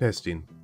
Testing. Testing.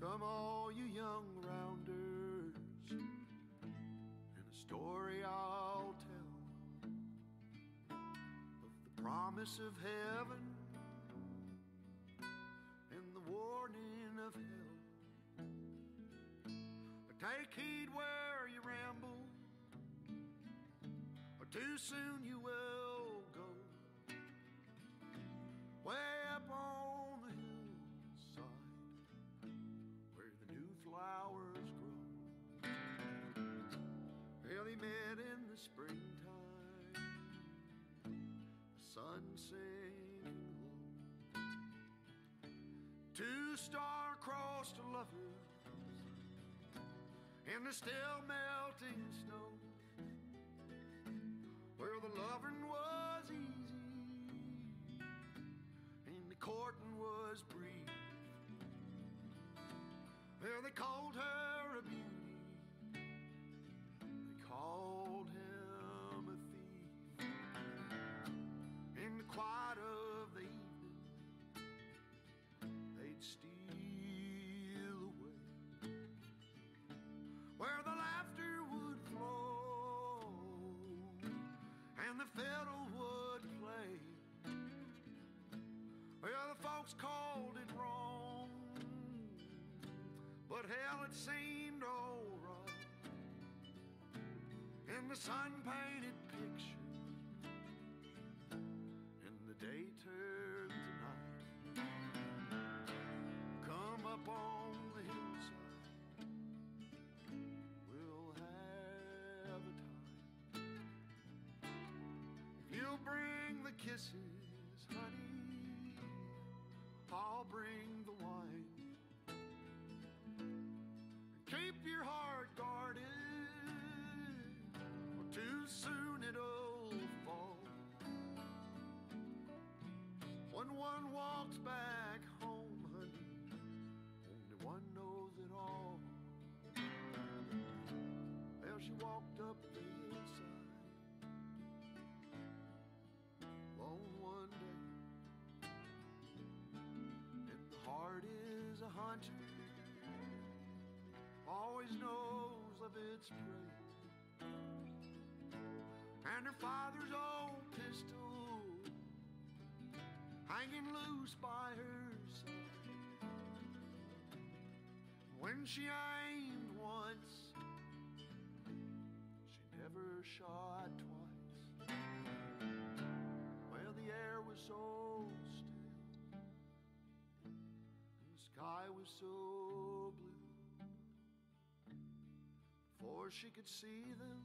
Come all you young rounders, and a story I'll tell of the promise of heaven and the warning of hell. But take heed where you ramble, or too soon you will go way up on flowers grow. Well, he met in the springtime, the sun sang low. Two star-crossed lovers in the still melting snow, where the loving was easy and the courting was brief. There they called her a beauty, they called him a thief. In the quiet of the evening, they'd steal away, where the laughter would flow and the fiddle would play. Well, the folks called it wrong, but hell, it seemed all right in the sun-painted picture, and the day turned to night. Come up on the hillside, we'll have a time. If you'll bring the kisses, honey, I'll bring the wine. Keep your heart guarded, or too soon it'll fall. When one walks back home, honey, only one knows it all. Well, she walked up the hillside alone one day, and the heart is a hunter, always knows of its prey, and her father's old pistol hanging loose by her side. When she aimed once, she never shot twice. Well, the air was so still, and the sky was so blue. Before she could see them,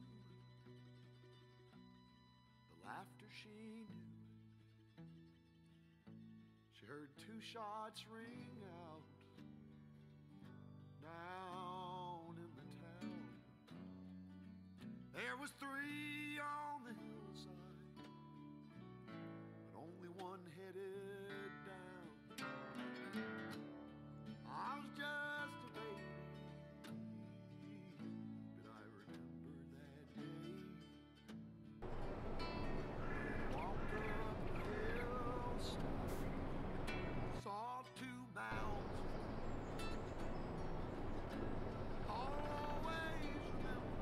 the laughter she knew. She heard two shots ring out down in the town. There was three on the hillside, but only one headed down. I was just a baby, I'll always remember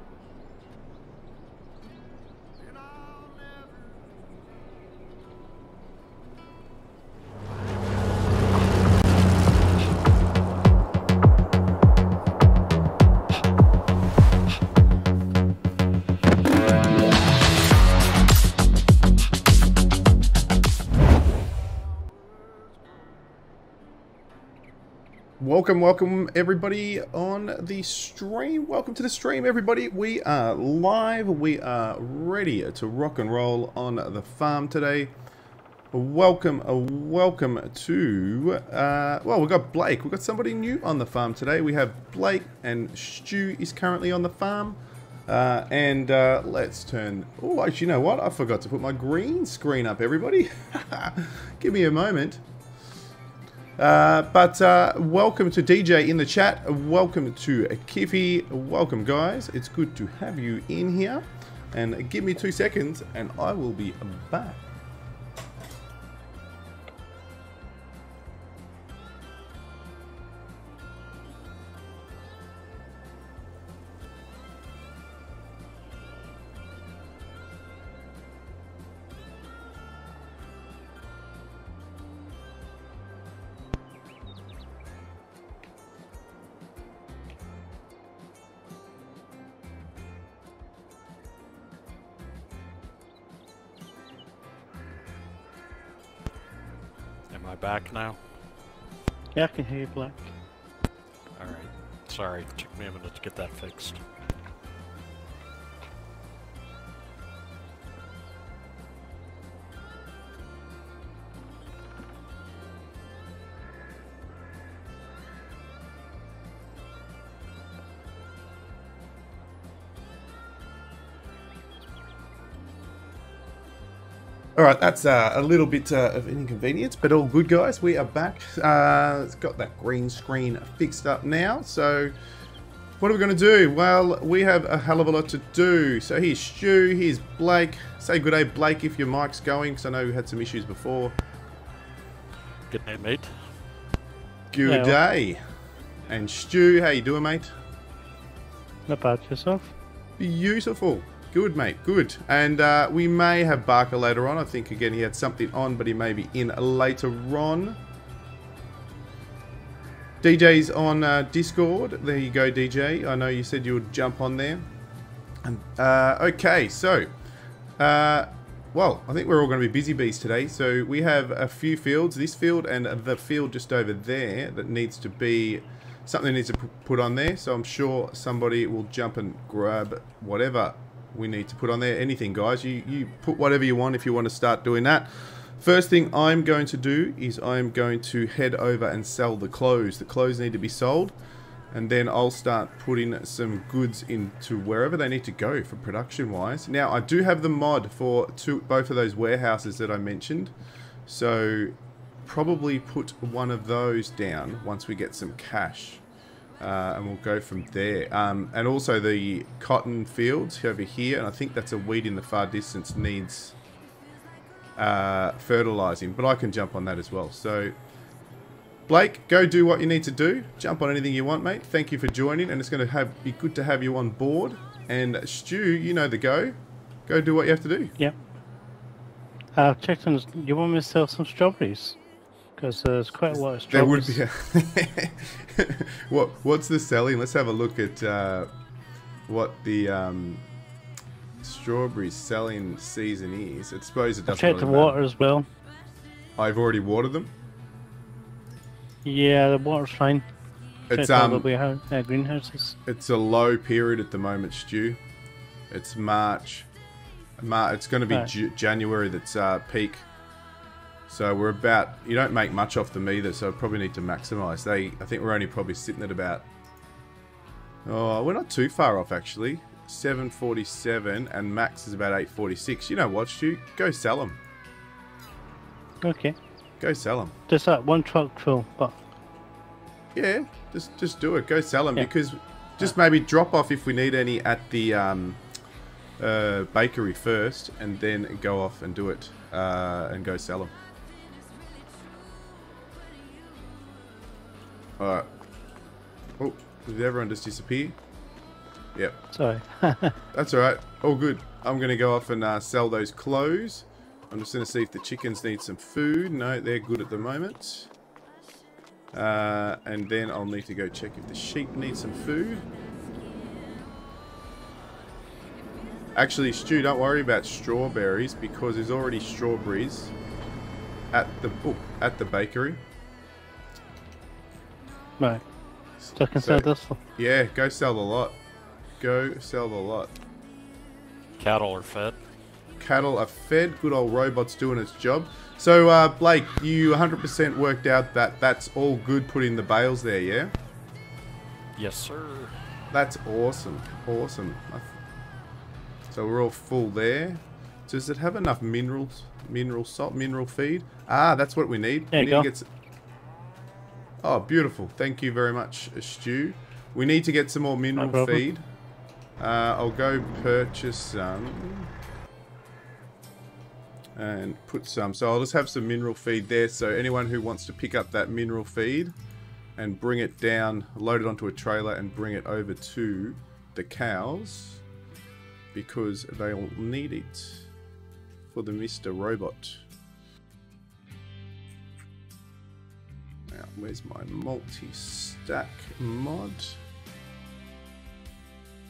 Welcome everybody on the stream. Welcome to the stream, everybody. We are live. We are ready to rock and roll on the farm today. Welcome to well, we've got Blake. We've got somebody new on the farm today. We have Blake, and Stu is currently on the farm. Let's turn... Oh, actually, you know what? I forgot to put my green screen up, everybody. Give me a moment. Welcome to DJ in the chat. Welcome to Kiffy. Welcome, guys. It's good to have you in here. And give me 2 seconds and I will be back. Back now? Yeah, I can hear you, Black. Alright. Sorry, it took me a minute to get that fixed. Alright, that's a little bit of inconvenience, but all good, guys. We are back. It's got that green screen fixed up now. So, what are we going to do? Well, we have a hell of a lot to do. So, here's Stu, here's Blake. Say good day, Blake, if your mic's going, because I know we had some issues before. Good day, mate. Good day. And Stu, how you doing, mate? Not bad, yourself? Beautiful. Good, mate, good. And we may have Barker later on. I think, again, he had something on, but he may be in later on. DJ's on Discord. There you go, DJ. I know you said you would jump on there. Okay, so... well, I think we're all going to be busy bees today. So we have a few fields. This field and the field just over there that needs to be... Something needs to put on there. So I'm sure somebody will jump and grab whatever we need to put on there. Anything, guys, you put whatever you want. If you want to start doing that, first thing I'm going to do is I'm going to head over and sell the clothes. The clothes need to be sold, and then I'll start putting some goods into wherever they need to go for production wise. Now I do have the mod for both of those warehouses that I mentioned, so probably put one of those down once we get some cash. And we'll go from there. And also the cotton fields over here, and I think that's a weed in the far distance, needs fertilizing, but I can jump on that as well. So, Blake, go do what you need to do. Jump on anything you want, mate. Thank you for joining, and it's going to be good to have you on board. And Stu, you know the go. Go do what you have to do. Yeah. Checked on, you want me to sell some strawberries? Because there's quite a lot of strawberries. There would be a what's the selling? Let's have a look at what the strawberry selling season is. I suppose it doesn't really matter. Check the water as well. I've already watered them? Yeah, the water's fine. It's greenhouses. It's a low period at the moment, Stu. It's March. It's going to be January that's peak. So we're about, you don't make much off them either, so I probably need to maximise. I think we're only probably sitting at about, oh, we're not too far off actually. 747 and max is about 846. You know what, Stu? Go sell them. Okay. Go sell them. Just that one truck full, but... Yeah, just do it. Go sell them, because just maybe drop off if we need any at the bakery first, and then go off and do it and go sell them. Alright. Oh, did everyone just disappear? Yep. Sorry. That's alright. All good. I'm going to go off and sell those clothes. I'm just going to see if the chickens need some food. No, they're good at the moment. And then I'll need to go check if the sheep need some food. Actually, Stu, don't worry about strawberries, because there's already strawberries at the bakery. Right. So I can sell this one. Yeah, go sell the lot. Go sell the lot. Cattle are fed. Cattle are fed. Good old robots doing its job. So, Blake, you 100% worked out that that's all good putting the bales there, yeah? Yes, sir. That's awesome. Awesome. So we're all full there. Does it have enough minerals? Mineral salt? Mineral feed? Ah, that's what we need. There we need to get some... Oh, beautiful. Thank you very much, Stu. We need to get some more mineral feed. I'll go purchase some... and put some. So I'll just have some mineral feed there. So anyone who wants to pick up that mineral feed and bring it down, load it onto a trailer and bring it over to the cows, because they'll need it for the Mr. Robot. Now, where's my multi-stack mod?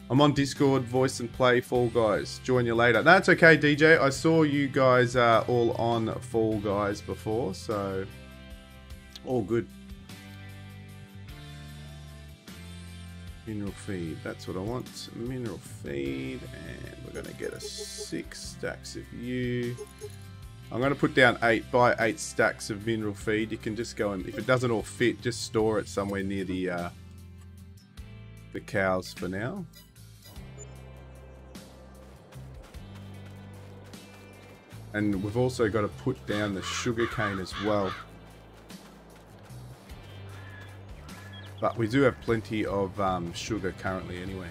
I'm on Discord, voice and play Fall Guys. Join you later. That's okay, DJ. I saw you guys all on Fall Guys before, so all good. Mineral feed. That's what I want. Mineral feed, and we're going to get a 6 stacks of you. I'm going to put down 8 by 8 stacks of mineral feed. You can just go and, if it doesn't all fit, just store it somewhere near the cows for now. And we've also got to put down the sugarcane as well. But we do have plenty of sugar currently anyway.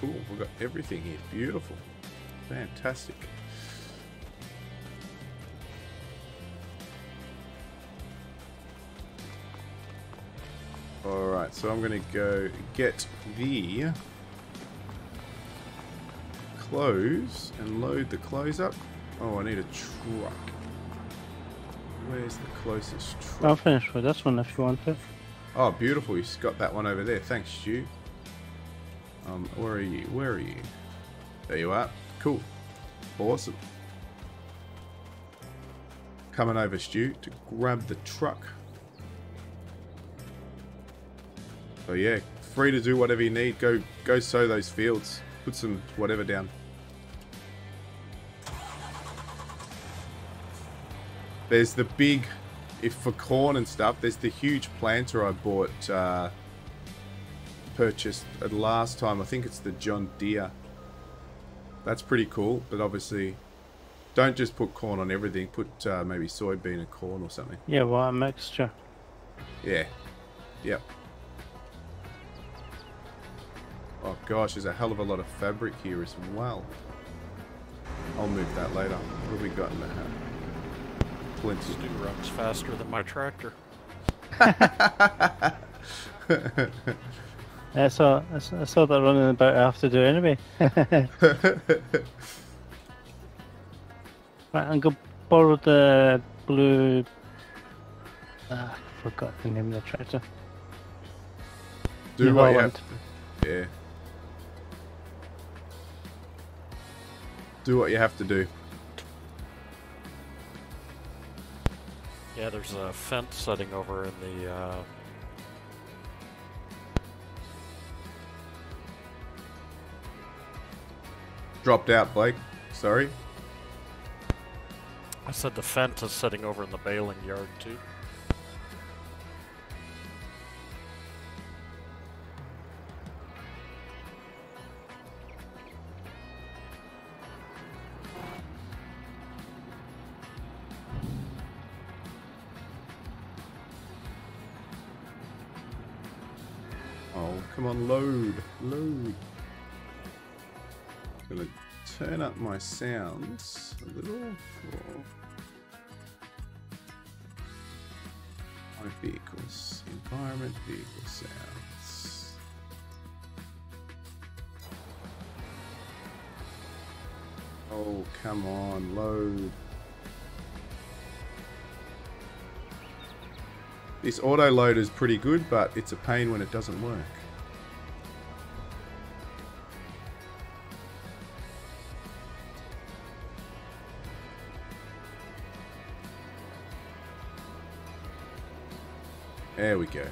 Cool, we've got everything here. Beautiful. Fantastic. Alright, so I'm going to go get the clothes and load the clothes up. Oh, I need a truck. Where's the closest truck? I'll finish with this one if you want to. Oh, beautiful. You've got that one over there. Thanks, Stu. Where are you? Where are you? There you are. Cool. Awesome. Coming over, Stu, to grab the truck. So yeah, free to do whatever you need. Go sow those fields. Put some whatever down. There's the big, if for corn and stuff, there's the huge planter I bought, purchased at last time. I think it's the John Deere. That's pretty cool, but obviously, don't just put corn on everything. Put maybe soybean and corn or something. Yeah, well, a mixture. Yeah. Yep. Oh gosh, there's a hell of a lot of fabric here as well. I'll move that later. What have we got in the house? Plenty. Stu runs faster than my tractor. That's all that running about I have to do anyway. Right, I'm going to borrow the blue... I forgot the name of the tractor. Do what you have to. Yeah. Do what you have to do. Yeah, there's a fence setting over in the, Dropped out, Blake. Sorry. I said the fence is setting over in the baling yard, too. Come on, load, load. I'm gonna turn up my sounds a little for my vehicles. Environment, vehicle sounds. Oh, come on, load. This auto load is pretty good, but it's a pain when it doesn't work. There we go.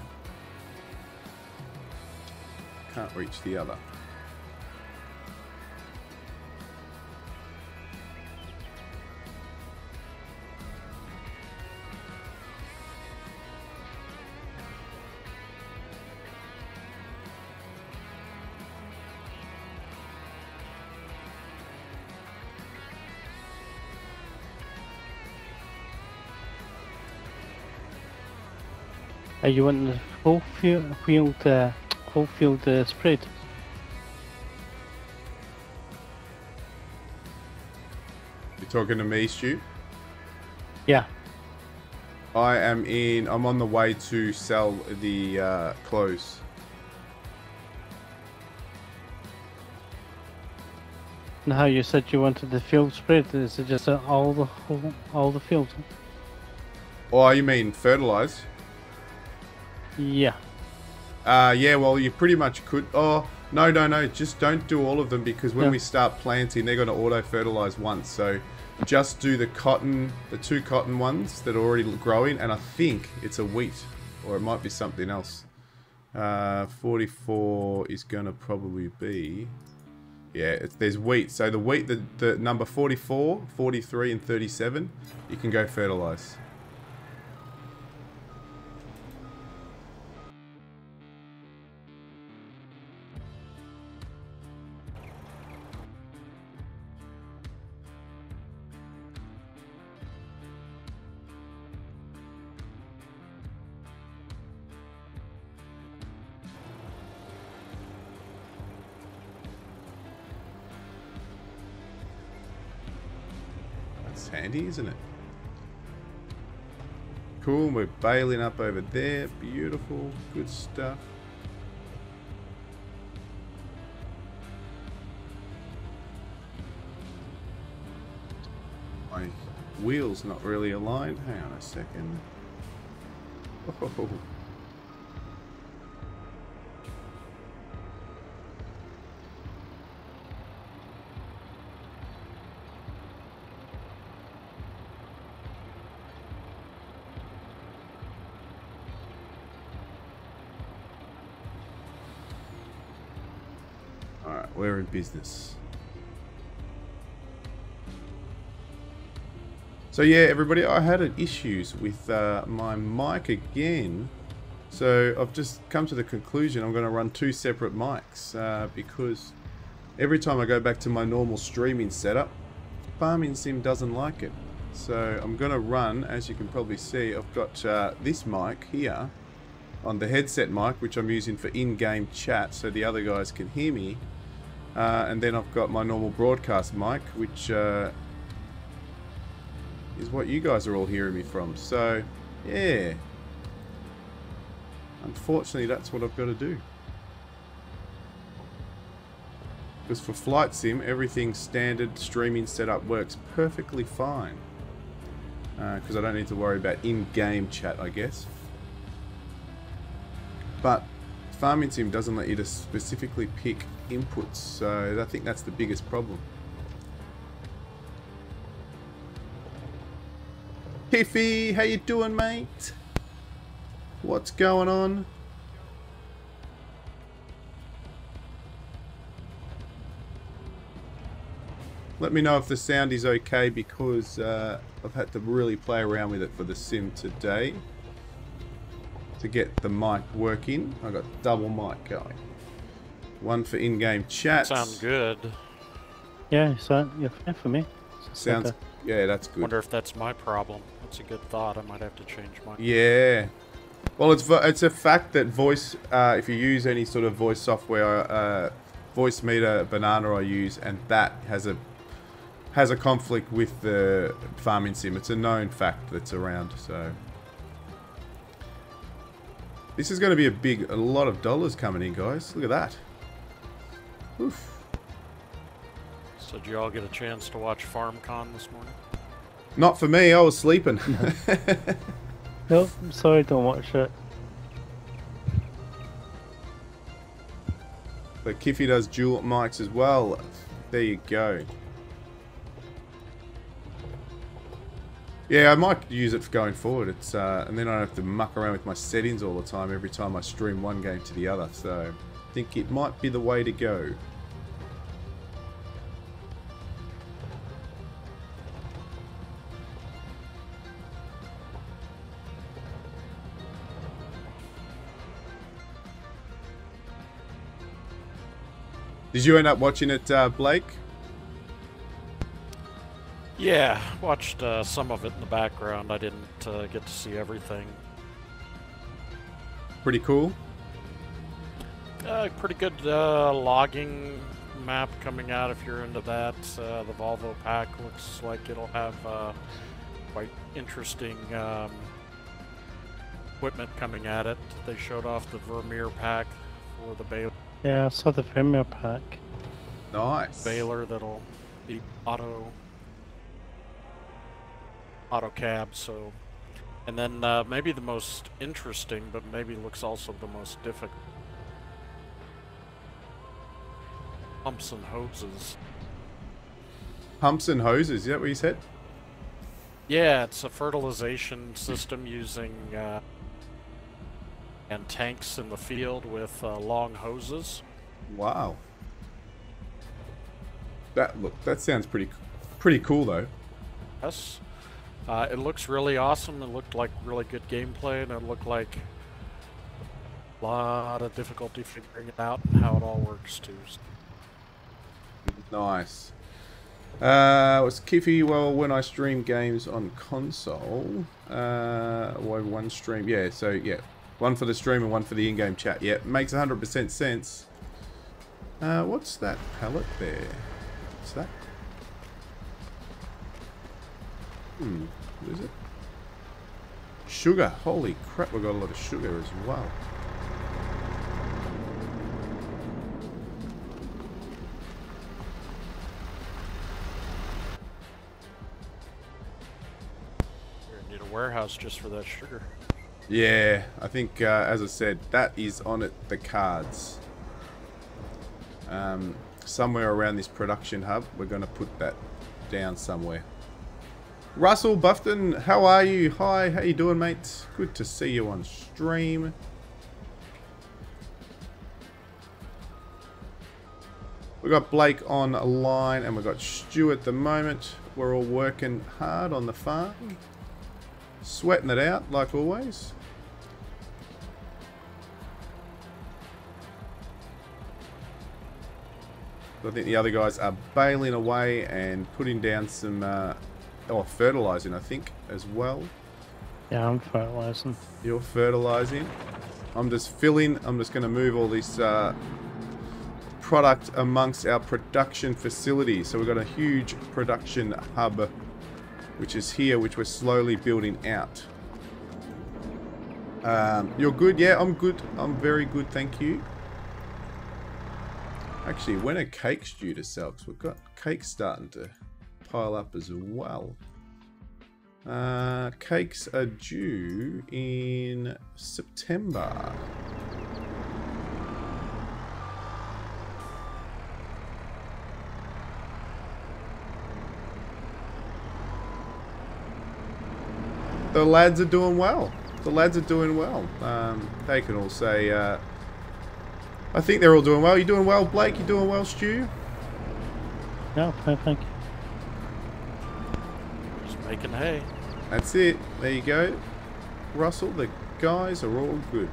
Can't reach the other. Are you on the full field spread? You talking to me, Stu? Yeah. I'm on the way to sell the clothes. No, you said you wanted the field spread. Is it just all the field? Oh, you mean fertilized? Yeah. Yeah, well, you pretty much could... Oh, no. Just don't do all of them, because when we start planting, they're going to auto-fertilize once. So just do the cotton, the two cotton ones that are already growing. And I think it's a wheat, or it might be something else. 44 is going to probably be... Yeah, there's wheat. So the wheat, the number 44, 43, and 37, you can go fertilize. Handy, isn't it? Cool, we're bailing up over there. Beautiful, good stuff. My wheel's not really aligned. Hang on a second. Oh. We're in business. So yeah, everybody, I had issues with my mic again. So I've just come to the conclusion I'm going to run two separate mics because every time I go back to my normal streaming setup, Farming Sim doesn't like it. So I'm going to run, as you can probably see, I've got this mic here on the headset mic, which I'm using for in-game chat so the other guys can hear me. And then I've got my normal broadcast mic, which is what you guys are all hearing me from. So, yeah. Unfortunately, that's what I've got to do. Because for Flight Sim, everything's standard streaming setup works perfectly fine. Because I don't need to worry about in-game chat, I guess. But Farming Sim doesn't let you to specifically pick inputs, so I think that's the biggest problem. Kiffy, how you doing, mate? What's going on? Let me know if the sound is okay, because I've had to really play around with it for the sim today to get the mic working. I got double mic going. One for in-game chat. Sound good. Yeah, so you're fine for me. Sounds better. Yeah, that's good. Wonder if that's my problem. That's a good thought. I might have to change mine. Yeah. Well, it's a fact that voice. If you use any sort of voice software, Voice Meter Banana I use, and that has a conflict with the Farming Sim. It's a known fact that's around. So. This is going to be a lot of dollars coming in, guys. Look at that. Oof. So did you all get a chance to watch FarmCon this morning? Not for me, I was sleeping. Nope, I'm sorry, don't watch it. But Kiffy does dual mics as well. There you go. Yeah, I might use it for going forward. It's and then I don't have to muck around with my settings all the time every time I stream one game to the other. So I think it might be the way to go. Did you end up watching it, Blake? Yeah, watched some of it in the background. I didn't get to see everything. Pretty cool? Pretty good logging map coming out if you're into that. The Volvo pack looks like it'll have quite interesting equipment coming at it. They showed off the Vermeer pack for the Baylor. Yeah, I saw the Vermeer pack. Nice. Baylor that'll be auto cab. So, and then maybe the most interesting, but maybe looks also the most difficult. Pumps and hoses. Pumps and hoses. Is that what you said? Yeah, it's a fertilization system using. And tanks in the field with long hoses. Wow. That sounds pretty cool though. Yes. It looks really awesome. It looked like really good gameplay, and it looked like a lot of difficulty figuring it out and how it all works too. Nice. What's Kiffy? Well, when I stream games on console, why one stream? Yeah. So yeah. One for the stream and one for the in-game chat. Yeah, it makes 100% sense. What's that pallet there? What's that? What is it? Sugar. Holy crap, we got a lot of sugar as well. You're gonna need a warehouse just for that sugar. Yeah, I think, as I said, that is on it, the cards. Somewhere around this production hub, we're going to put that down somewhere. Russell Bufton, how are you? Hi, how you doing, mate? Good to see you on stream. We've got Blake online and we've got Stu at the moment. We're all working hard on the farm. Sweating it out, like always. I think the other guys are baling away and putting down some, fertilizing, I think, as well. Yeah, I'm fertilizing. You're fertilizing. I'm just filling. I'm just going to move all this product amongst our production facility. So we've got a huge production hub, which is here, which we're slowly building out. You're good? Yeah, I'm good. I'm very good, thank you. Actually, when are cakes due to sell? Because we've got cakes starting to pile up as well. Cakes are due in September. The lads are doing well. The lads are doing well. They can all say, I think they're all doing well. You doing well, Blake? You doing well, Stu? No, thank you. Just making hay. That's it. There you go. Russell, the guys are all good.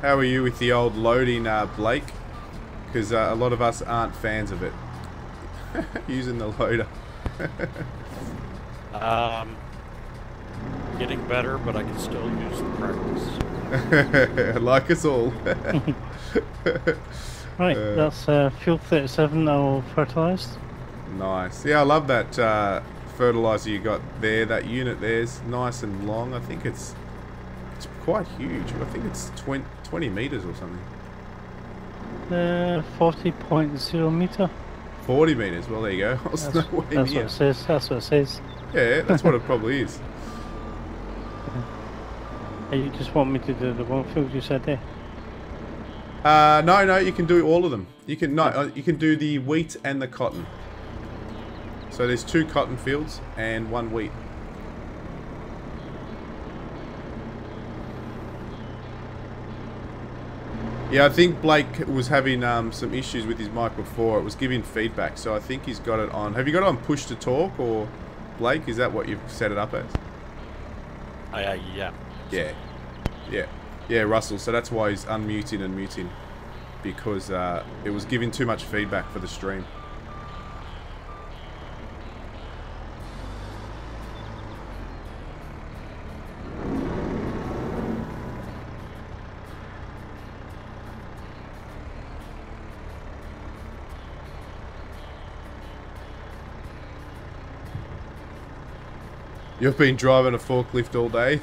How are you with the old loading, Blake? Because a lot of us aren't fans of it. Using the loader. Getting better, but I can still use the practice. Like us all. Right, that's Fuel 37 all fertilised. Nice. Yeah, I love that fertiliser you got there. That unit there's nice and long. I think it's quite huge. I think it's 20 meters or something. 40.0 meter. 40 meters. Well, there you go. That's what it says. Yeah, that's what it probably is. You just want me to do the one field you said there? No, no, you can do all of them. You can you can do the wheat and the cotton. So there's 2 cotton fields and 1 wheat. Yeah, I think Blake was having some issues with his mic before. It was giving feedback, so I think he's got it on. Have you got it on push to talk, or Blake? Is that what you've set it up as? Yeah. Yeah. Yeah. Yeah, Russell. So that's why he's unmuting and muting, because it was giving too much feedback for the stream. You've been driving a forklift all day.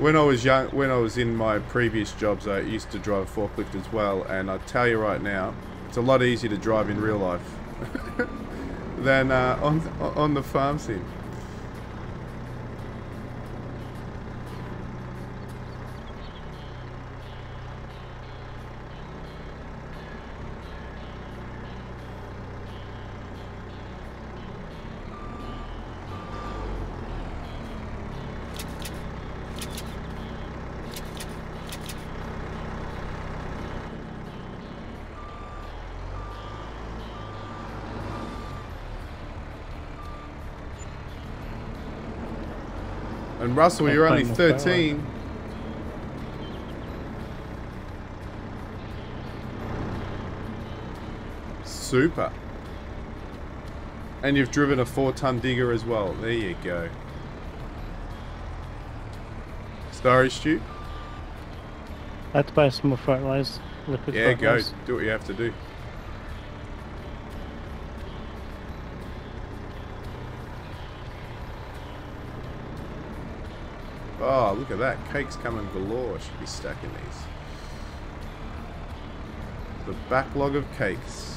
When I was young, when I was in my previous jobs, I used to drive a forklift as well, and I tell you right now, it's a lot easier to drive in real life than on the farm sim. And Russell, you're only 13. Super. And you've driven a 4-ton digger as well. There you go. Sorry, Stu. I had to buy some more fertilizer. Yeah, go. Do what you have to do. Oh, look at that. Cake's coming galore. Should be stacking these. The backlog of cakes.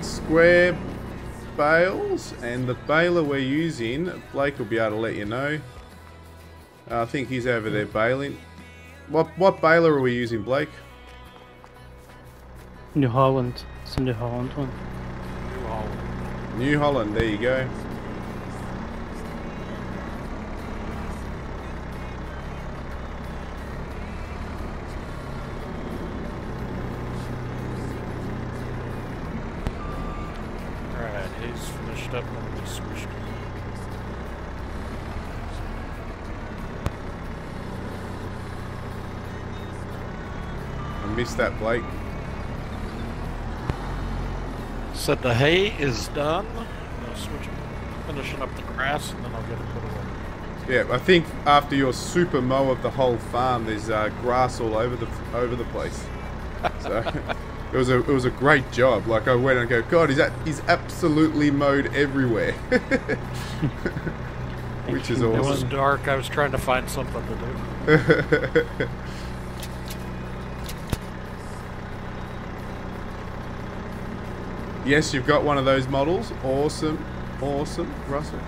Square bales, and the baler we're using, Blake will be able to let you know. I think he's over there baling. What baler are we using, Blake? New Holland. It's a New Holland one. New Holland. New Holland, there you go. That, Blake. So the hay is done. I'm gonna switch, finishing up the grass, and then I'll get it put away. Yeah, I think after your super mow of the whole farm, there's grass all over the place. So it was a great job. Like I went and go, God, he's absolutely mowed everywhere, which is awesome. It was dark. I was trying to find something to do. Yes, you've got one of those models. Awesome. Awesome, Russell.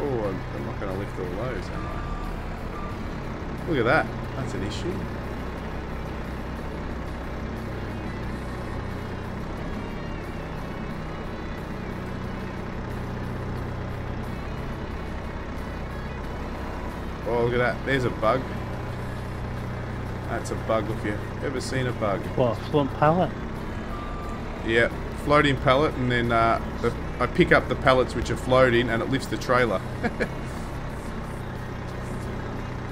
Oh, I'm not going to lift all those, am I? Look at that. That's an issue. look at that. There's a bug. That's a bug if you've ever seen a bug. What, floating pallet? Yeah, floating pallet, and then I pick up the pallets which are floating and it lifts the trailer.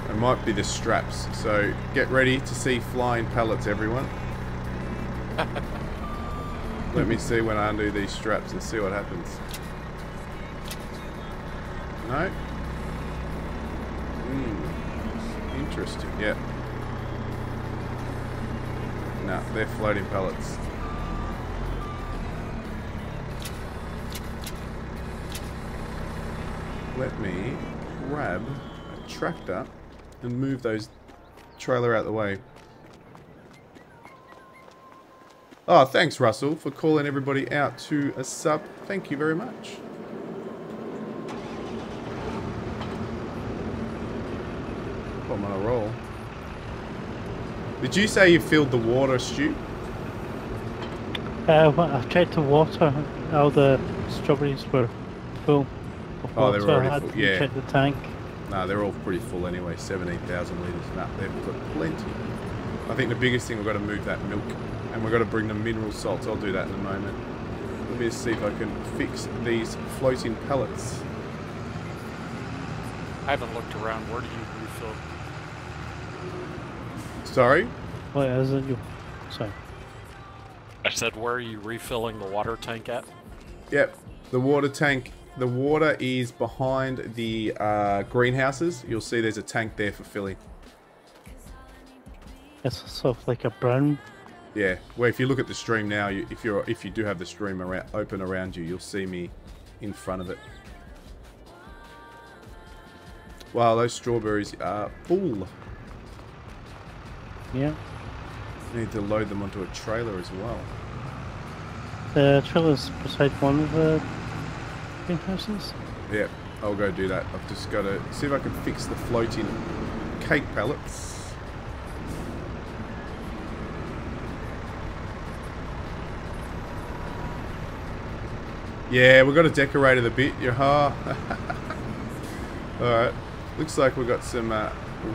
It might be the straps, so get ready to see flying pallets, everyone. Let me see when I undo these straps and see what happens. No? Interesting, yeah. No, they're floating pallets. Let me grab a tractor and move those trailer out the way. Oh, thanks Russell for calling everybody out to a sub. Thank you very much. I'm on a roll. Did you say you filled the water, Stu? Well, I checked the water. All the strawberries were full of water. They were already full. Yeah. Check the tank. No, they're all pretty full anyway. 17,000 litres. No, they've got plenty. I think the biggest thing, we've got to move that milk, and we've got to bring the mineral salts. I'll do that in a moment. Let me see if I can fix these floating pellets. I haven't looked around. Where do you refill? Sorry? Wait, isn't you? Sorry. I said, where are you refilling the water tank at? Yep, the water tank. The water is behind the greenhouses. You'll see there's a tank there for filling. It's sort of like a brown. Yeah. Well, if you look at the stream now, if you do have the stream open around you, you'll see me in front of it. Wow, those strawberries are full. Yeah. Need to load them onto a trailer as well. The trailer's beside one of the greenhouses. Yeah, I'll go do that. I've just got to see if I can fix the floating cake pallets. Yeah, we've got to decorate it a bit. Yaha. Alright. Looks like we've got some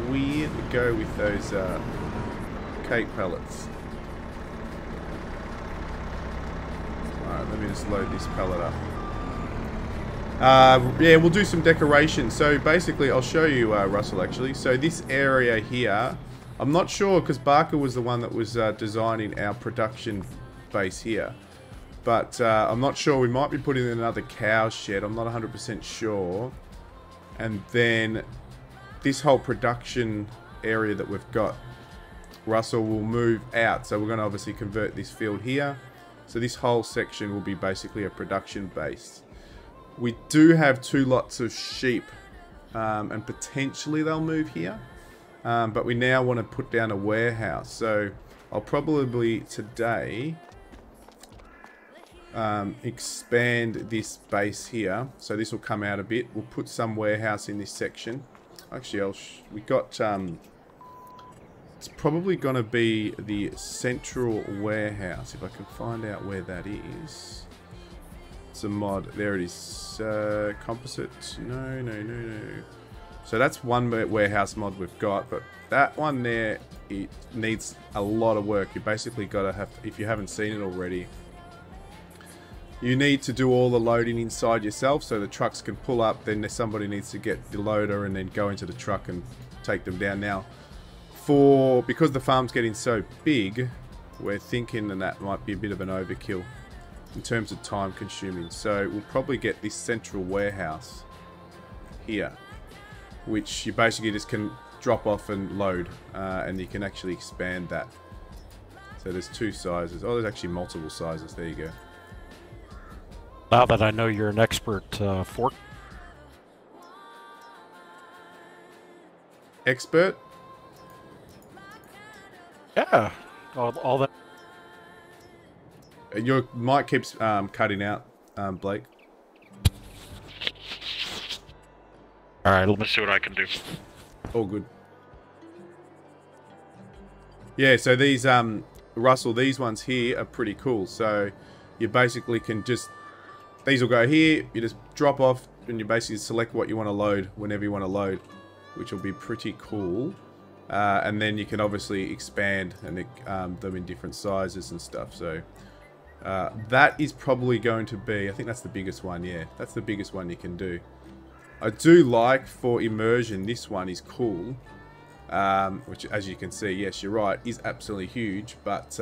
weird go with those cake pellets. Alright, let me just load this pellet up. Yeah, we'll do some decoration. So basically, I'll show you, Russell, actually. So this area here, I'm not sure because Barker was the one that was designing our production base here. But I'm not sure, we might be putting in another cow shed. I'm not 100% sure. And then this whole production area that we've got, Russell will move out. So we're going to obviously convert this field here. So this whole section will be basically a production base. We do have 2 lots of sheep, and potentially they'll move here. But we now want to put down a warehouse. So I'll probably today expand this base here. So this will come out a bit. We'll put some warehouse in this section. Actually, we got... it's probably going to be the central warehouse, if I can find out where that is. It's a mod. There it is. Composite. No. So that's one warehouse mod we've got, but that one there, it needs a lot of work. You basically got to have, if you haven't seen it already, you need to do all the loading inside yourself so the trucks can pull up, then somebody needs to get the loader and then go into the truck and take them down. Now, because the farm's getting so big, we're thinking that might be a bit of an overkill in terms of time consuming. So we'll probably get this central warehouse here, which you basically just can drop off and load, and you can actually expand that. So there's 2 sizes. Oh, there's actually multiple sizes. There you go. Now that I know you're an expert fork. Expert? Yeah. All that. Your mic keeps cutting out, Blake. Alright, let me see what I can do. All good. Yeah, so these, Russell, these ones here are pretty cool. So you basically can just... These will go here, you just drop off and you basically select what you want to load whenever you want to load. which will be pretty cool. And then you can obviously expand and them in different sizes and stuff. So that is probably going to be, I think that's the biggest one. Yeah, that's the biggest one you can do. I do like for immersion, this one is cool. Which, as you can see, yes, you're right, is absolutely huge. But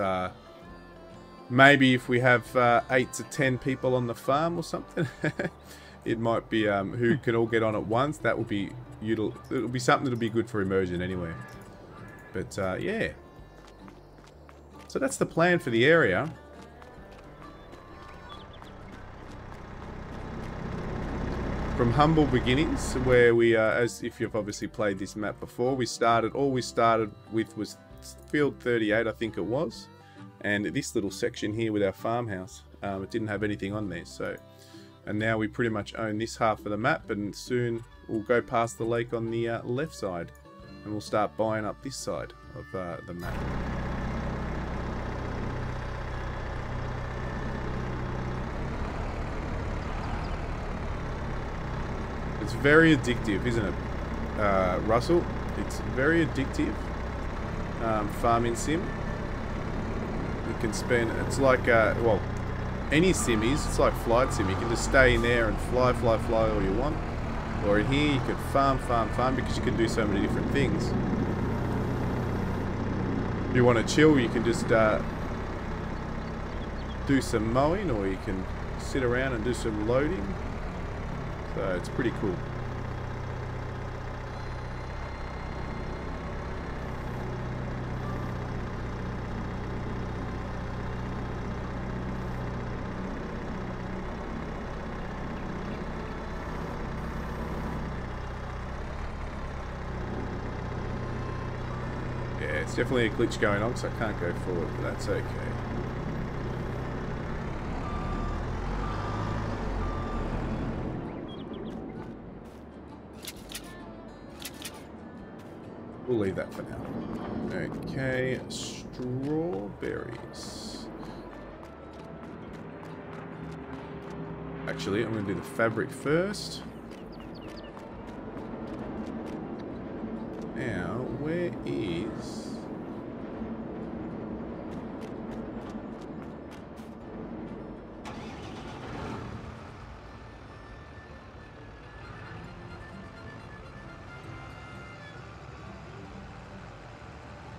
maybe if we have 8 to 10 people on the farm or something, it might be who can all get on at once. That will be it'll be something that'll be good for immersion anyway. But yeah, so that's the plan for the area. From humble beginnings, where we, as if you've obviously played this map before, we started, all we started with was field 38, I think it was, and this little section here with our farmhouse. It didn't have anything on there, so, and now we pretty much own this half of the map, and soon we'll go past the lake on the left side, and we'll start buying up this side of the map. It's very addictive, isn't it, Russell? It's very addictive, Farming Sim. You can spend, it's like, well, any sim is, it's like Flight Sim. You can just stay in there and fly, fly, fly all you want. Or in here, you can farm, farm, farm, because you can do so many different things. If you want to chill, you can just do some mowing, or you can sit around and do some loading. So it's pretty cool. Yeah, it's definitely a glitch going on, so I can't go forward, but that's okay. We'll leave that for now. Okay, strawberries. Actually, I'm going to do the fabric first. Now, where is...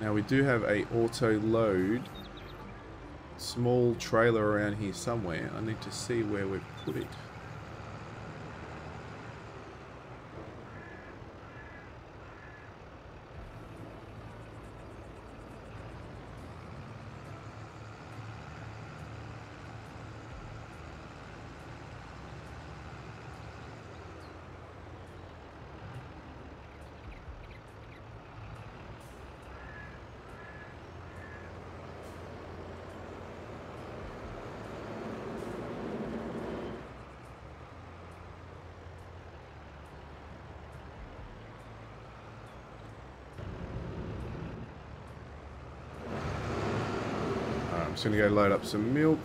Now we do have a auto load small trailer around here somewhere. I need to see where we've put it. I'm going to go load up some milk.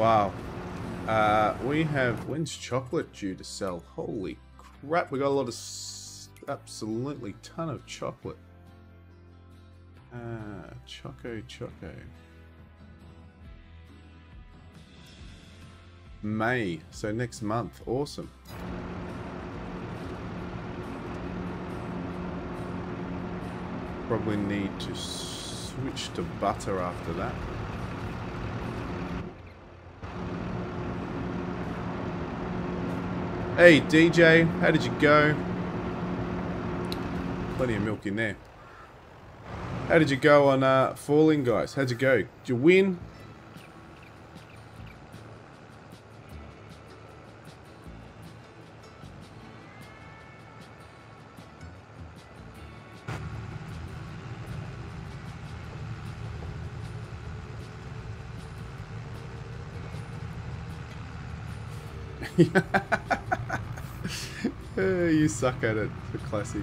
Wow. We have Wynn's chocolate due to sell. Holy crap, we got a lot of absolutely ton of chocolate. Choco. May, so next month. Awesome. Probably need to switch to butter after that. Hey DJ, how did you go? Plenty of milk in there. How did you go on Falling Guys? How'd you go? Did you win? You suck at it, the classic.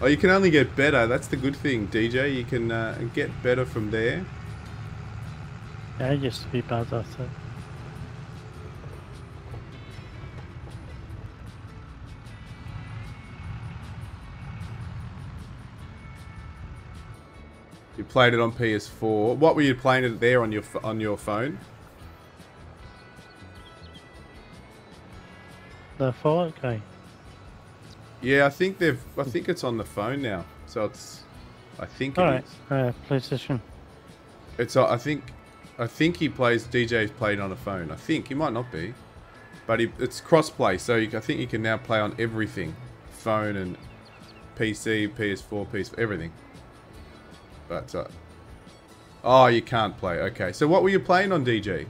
Oh, you can only get better. That's the good thing, DJ. You can get better from there. Yeah, I used to be bad at it. You played it on PS4. What were you playing it there on your phone? The Fall Guys. Yeah, I think it's on the phone now. So it's, I think. All right. PlayStation. It's. I think he plays. DJ's played on a phone. I think he might not be, but it's cross-play. So I think you can now play on everything, phone and PC, PS4, everything. But oh, you can't play. Okay. So what were you playing on, DJ?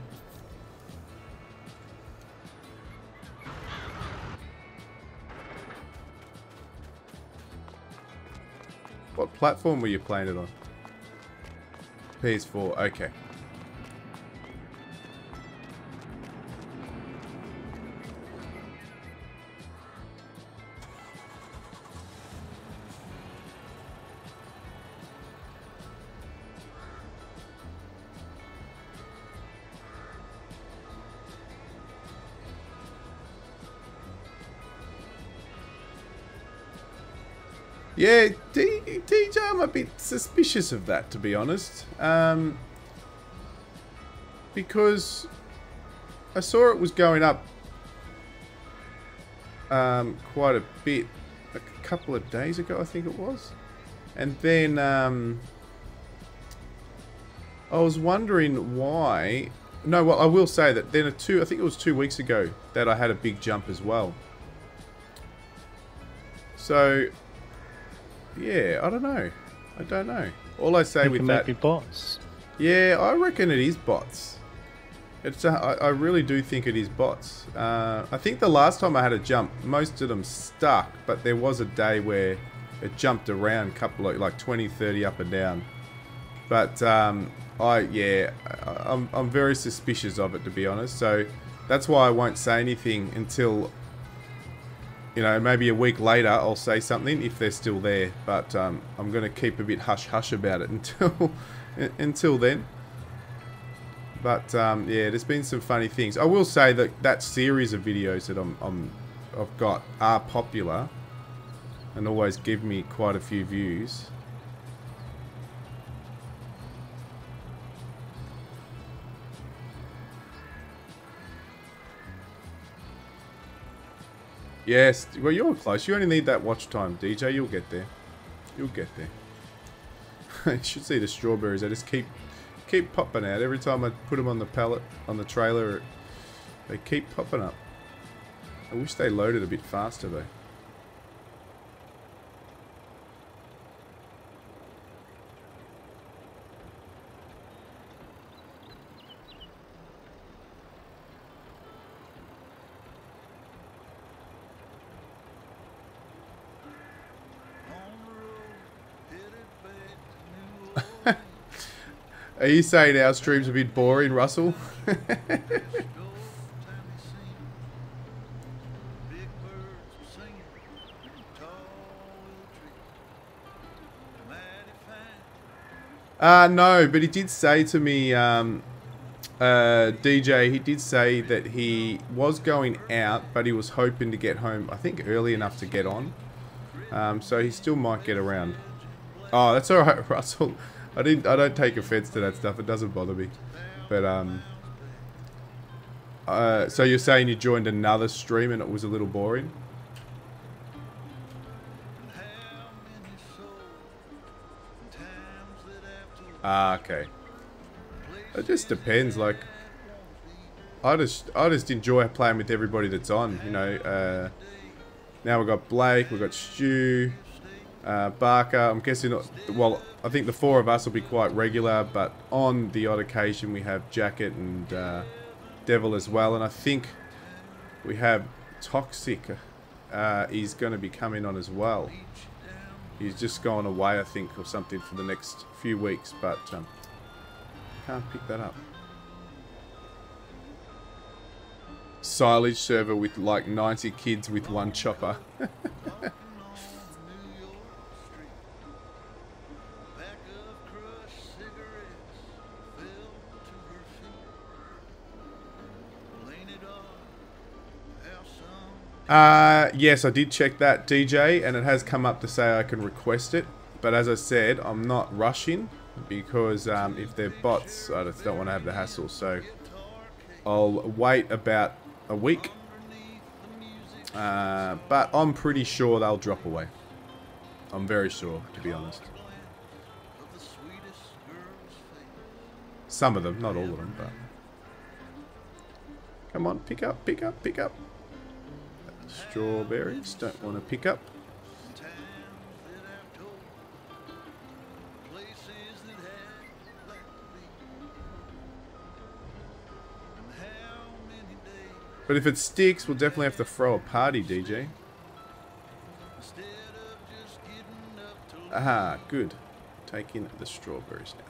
What platform were you playing it on? PS4, okay. Yeah, DJ, I'm a bit suspicious of that, to be honest. Because I saw it was going up quite a bit a couple of days ago, I think it was. And then I was wondering why... No, well, I will say that then I think it was 2 weeks ago that I had a big jump as well. So... yeah, I don't know. All I say with that... Maybe bots. Yeah, I reckon it is bots. I really do think it is bots. I think the last time I had a jump, most of them stuck, but there was a day where it jumped around a couple of, like 20, 30 up and down. But, I'm very suspicious of it, to be honest. So, that's why I won't say anything until... you know, maybe a week later I'll say something if they're still there, but I'm going to keep a bit hush-hush about it until then. But yeah, there's been some funny things. I will say that that series of videos that I've got are popular and always give me quite a few views. Yes, well you're close. You only need that watch time, DJ. You'll get there. You'll get there. You should see the strawberries. They just keep popping out. Every time I put them on the pallet, on the trailer, they keep popping up. I wish they loaded a bit faster though. Are you saying our stream's a bit boring, Russell? No, but he did say to me DJ, he did say that he was going out, but he was hoping to get home, I think, early enough to get on. So he still might get around. Oh, that's all right, Russell. I don't take offense to that stuff. It doesn't bother me. But so you're saying you joined another stream and it was a little boring? Okay. It just depends. Like, I just enjoy playing with everybody that's on. You know, now we've got Blake, we've got Stu, Barker. I'm guessing, well, I think the four of us will be quite regular, but on the odd occasion we have Jacket and Devil as well. And I think we have Toxic. He's going to be coming on as well. He's just gone away, I think, or something for the next few weeks, but can't pick that up. Silage server with like 90 kids with one chopper. Yes, I did check that, DJ, and it has come up to say I can request it, but as I said, I'm not rushing, because if they're bots, I just don't want to have the hassle, so I'll wait about a week, but I'm pretty sure they'll drop away. I'm very sure, to be honest. Some of them, not all of them, but... Come on, pick up, pick up, pick up. Strawberries, don't want to pick up. But if it sticks, we'll definitely have to throw a party, DJ. Aha, good. Taking the strawberries now.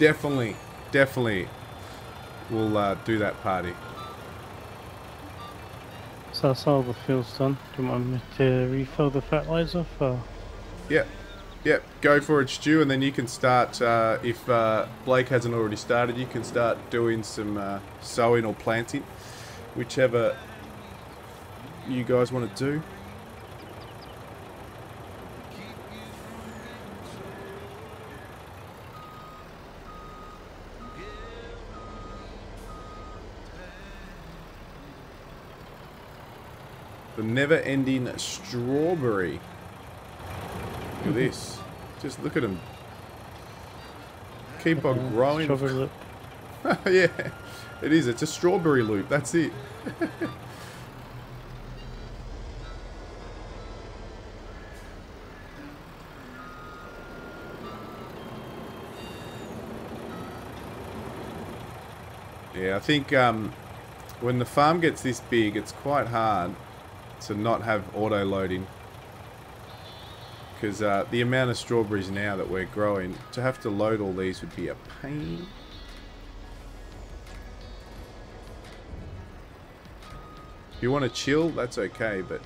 Definitely, definitely we'll do that party. So that's all the field's done. Do you want me to refill the fertilizer for? Yep, yep, go for it, Stu, and then you can start, if Blake hasn't already started, you can start doing some sowing or planting, whichever you guys want to do. The never-ending strawberry. Look at this. Just look at them. Keep on growing. Strawberry loop. Yeah, it is. It's a strawberry loop. That's it. Yeah, I think when the farm gets this big, it's quite hard to not have auto loading, because the amount of strawberries now that we're growing, to have to load all these would be a pain. If you want to chill, that's okay, but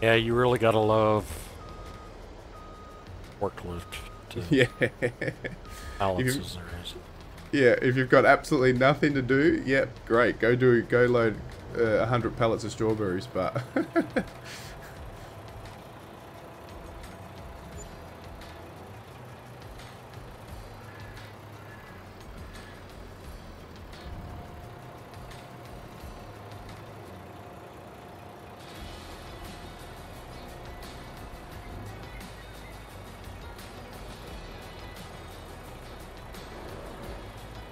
yeah, you really gotta love forklift to yeah balances there is. Yeah, if you've got absolutely nothing to do, yep, great. Go load 100 pallets of strawberries, but...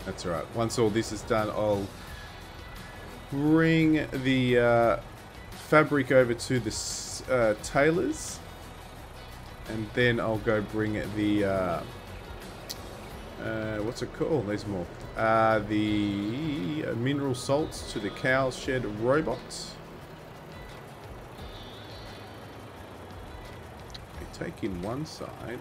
That's right. Once all this is done, I'll bring the fabric over to the tailors, and then I'll go bring the what's it called? There's more. The mineral salts to the cow shed robots. We're taking one side.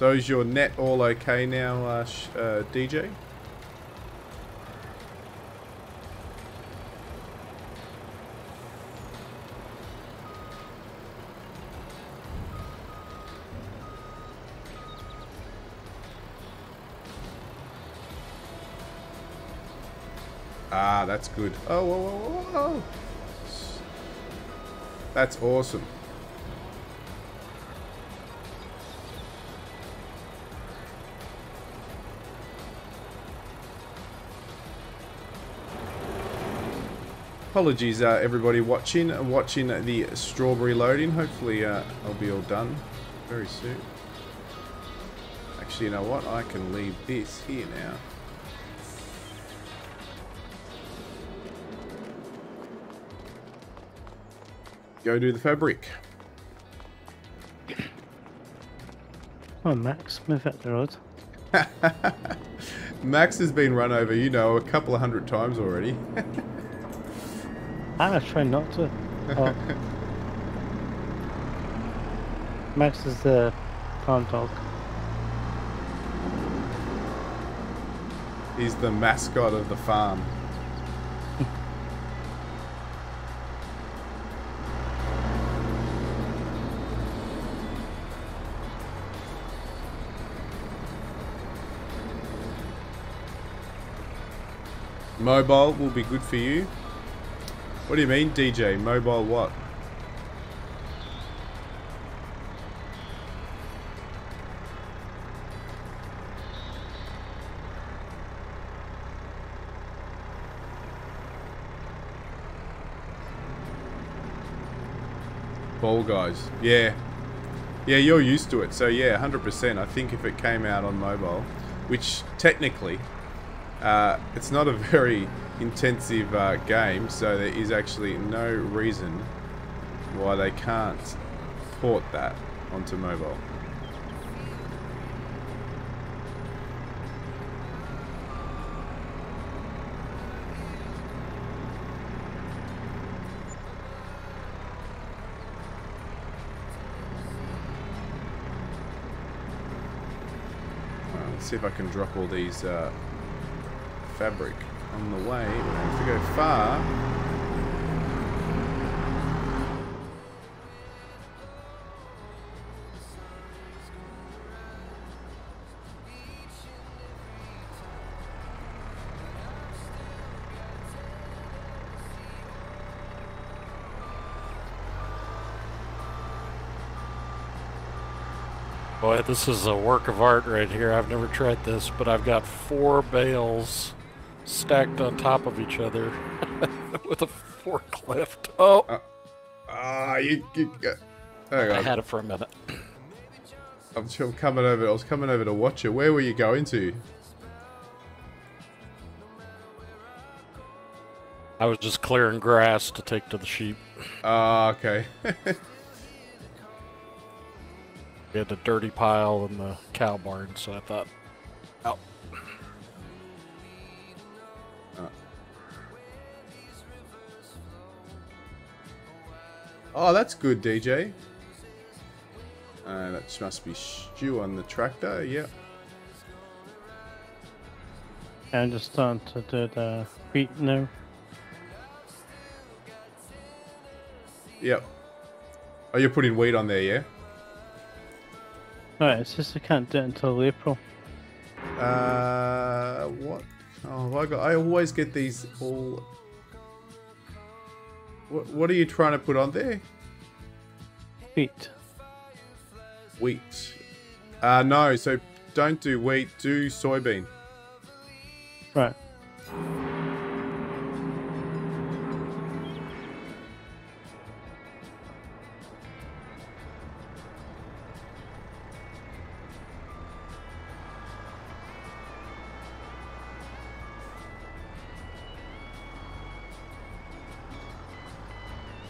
So is your net all okay now, DJ? Ah, that's good. Oh, whoa, whoa, whoa, whoa. That's awesome. Apologies, everybody watching the strawberry loading. Hopefully, I'll be all done very soon. Actually, you know what? I can leave this here now. Go do the fabric. Oh, Max, move out the road. Max has been run over, you know, a couple of 100 times already. I try not to. Oh. Max is the farm dog. He's the mascot of the farm. Mobile will be good for you. What do you mean, DJ? Mobile what? Fall Guys. Yeah. Yeah, you're used to it. So yeah, 100%. I think if it came out on mobile, which technically... it's not a very intensive game, so there is actually no reason why they can't port that onto mobile. Let's see if I can drop all these fabric on the way. We don't have to go far. Boy, this is a work of art right here. I've never tried this, but I've got 4 bales stacked on top of each other with a forklift. Oh! I had it for a minute. I'm coming over. I was coming over to watch it. Where were you going to? I was just clearing grass to take to the sheep. Ah, okay. We had a dirty pile in the cow barn, so I thought, oh. Oh, that's good, DJ. That must be Stu on the tractor, yeah. I'm just starting to do the wheat now. Yep. Oh, you're putting wheat on there, yeah? Alright, it's just I can't do it until April. What? Oh, my God. I always get these all... What are you trying to put on there? Wheat. Wheat. No, so don't do wheat, do soybean. Right.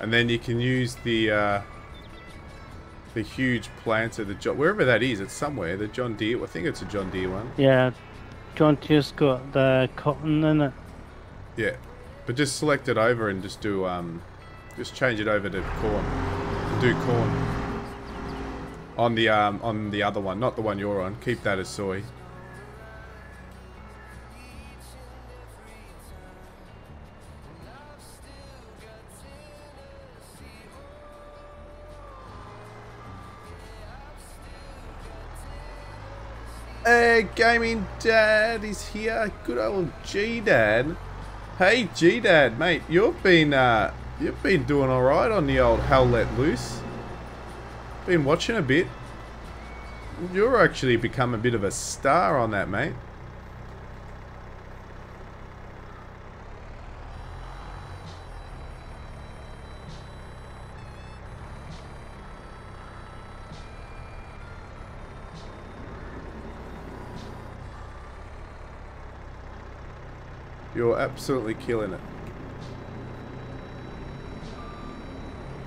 And then you can use the huge planter, the wherever that is, it's somewhere, the John Deere, I think it's a John Deere one. Yeah, John Deere's got the cotton in it. Yeah, but just select it over and just do, just change it over to corn, do corn. On the other one, not the one you're on. Keep that as soy. Hey, Gaming Dad is here. Good old G Dad. Hey, G Dad, mate. You've been doing all right on the old Hell Let Loose. Been watching a bit. You're actually become a bit of a star on that, mate. You're absolutely killing it.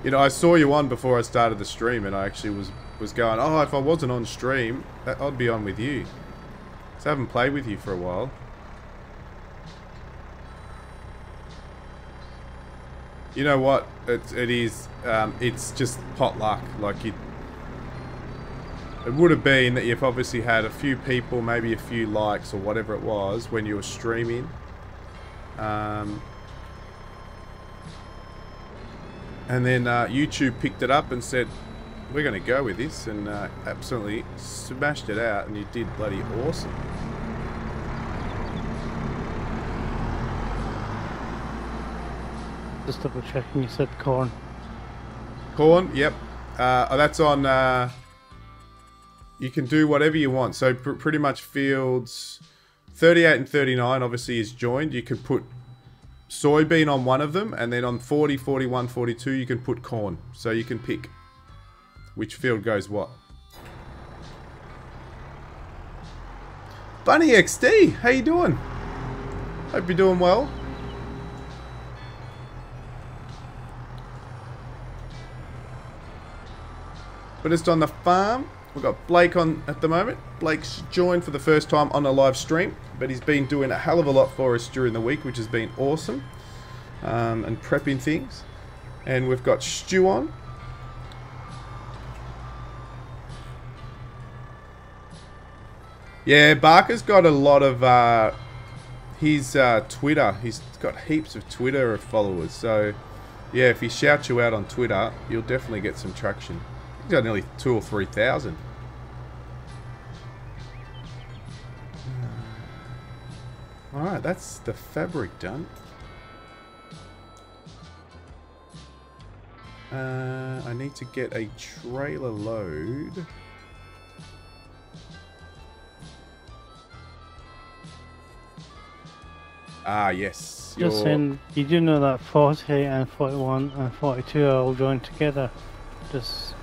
You know, I saw you on before I started the stream, and I actually was going, oh, if I wasn't on stream, I'd be on with you. So I haven't played with you for a while. You know what? It's just pot luck. Like, it would have been that you've obviously had a few people, maybe a few likes or whatever it was when you were streaming. And then YouTube picked it up and said, we're going to go with this, and absolutely smashed it out, and you did bloody awesome. Just double checking, you said corn. Corn, yep. That's on, you can do whatever you want. So pretty much fields 38 and 39 obviously is joined. You can put soybean on one of them, and then on 40, 41, 42, you can put corn. So you can pick which field goes what. Bunny XD, how you doing? Hope you're doing well. But it's on the farm. We've got Blake on at the moment. Blake's joined for the first time on a live stream, but he's been doing a hell of a lot for us during the week, which has been awesome, and prepping things. And we've got Stu on. Yeah, Barker's got a lot of his Twitter. He's got heaps of Twitter followers. So, yeah, if he shouts you out on Twitter, you'll definitely get some traction. He's got nearly 2,000 or 3,000. Alright, that's the fabric done. I need to get a trailer load. Ah, yes. Just saying, you do know that 40 and 41 and 42 are all joined together. Just...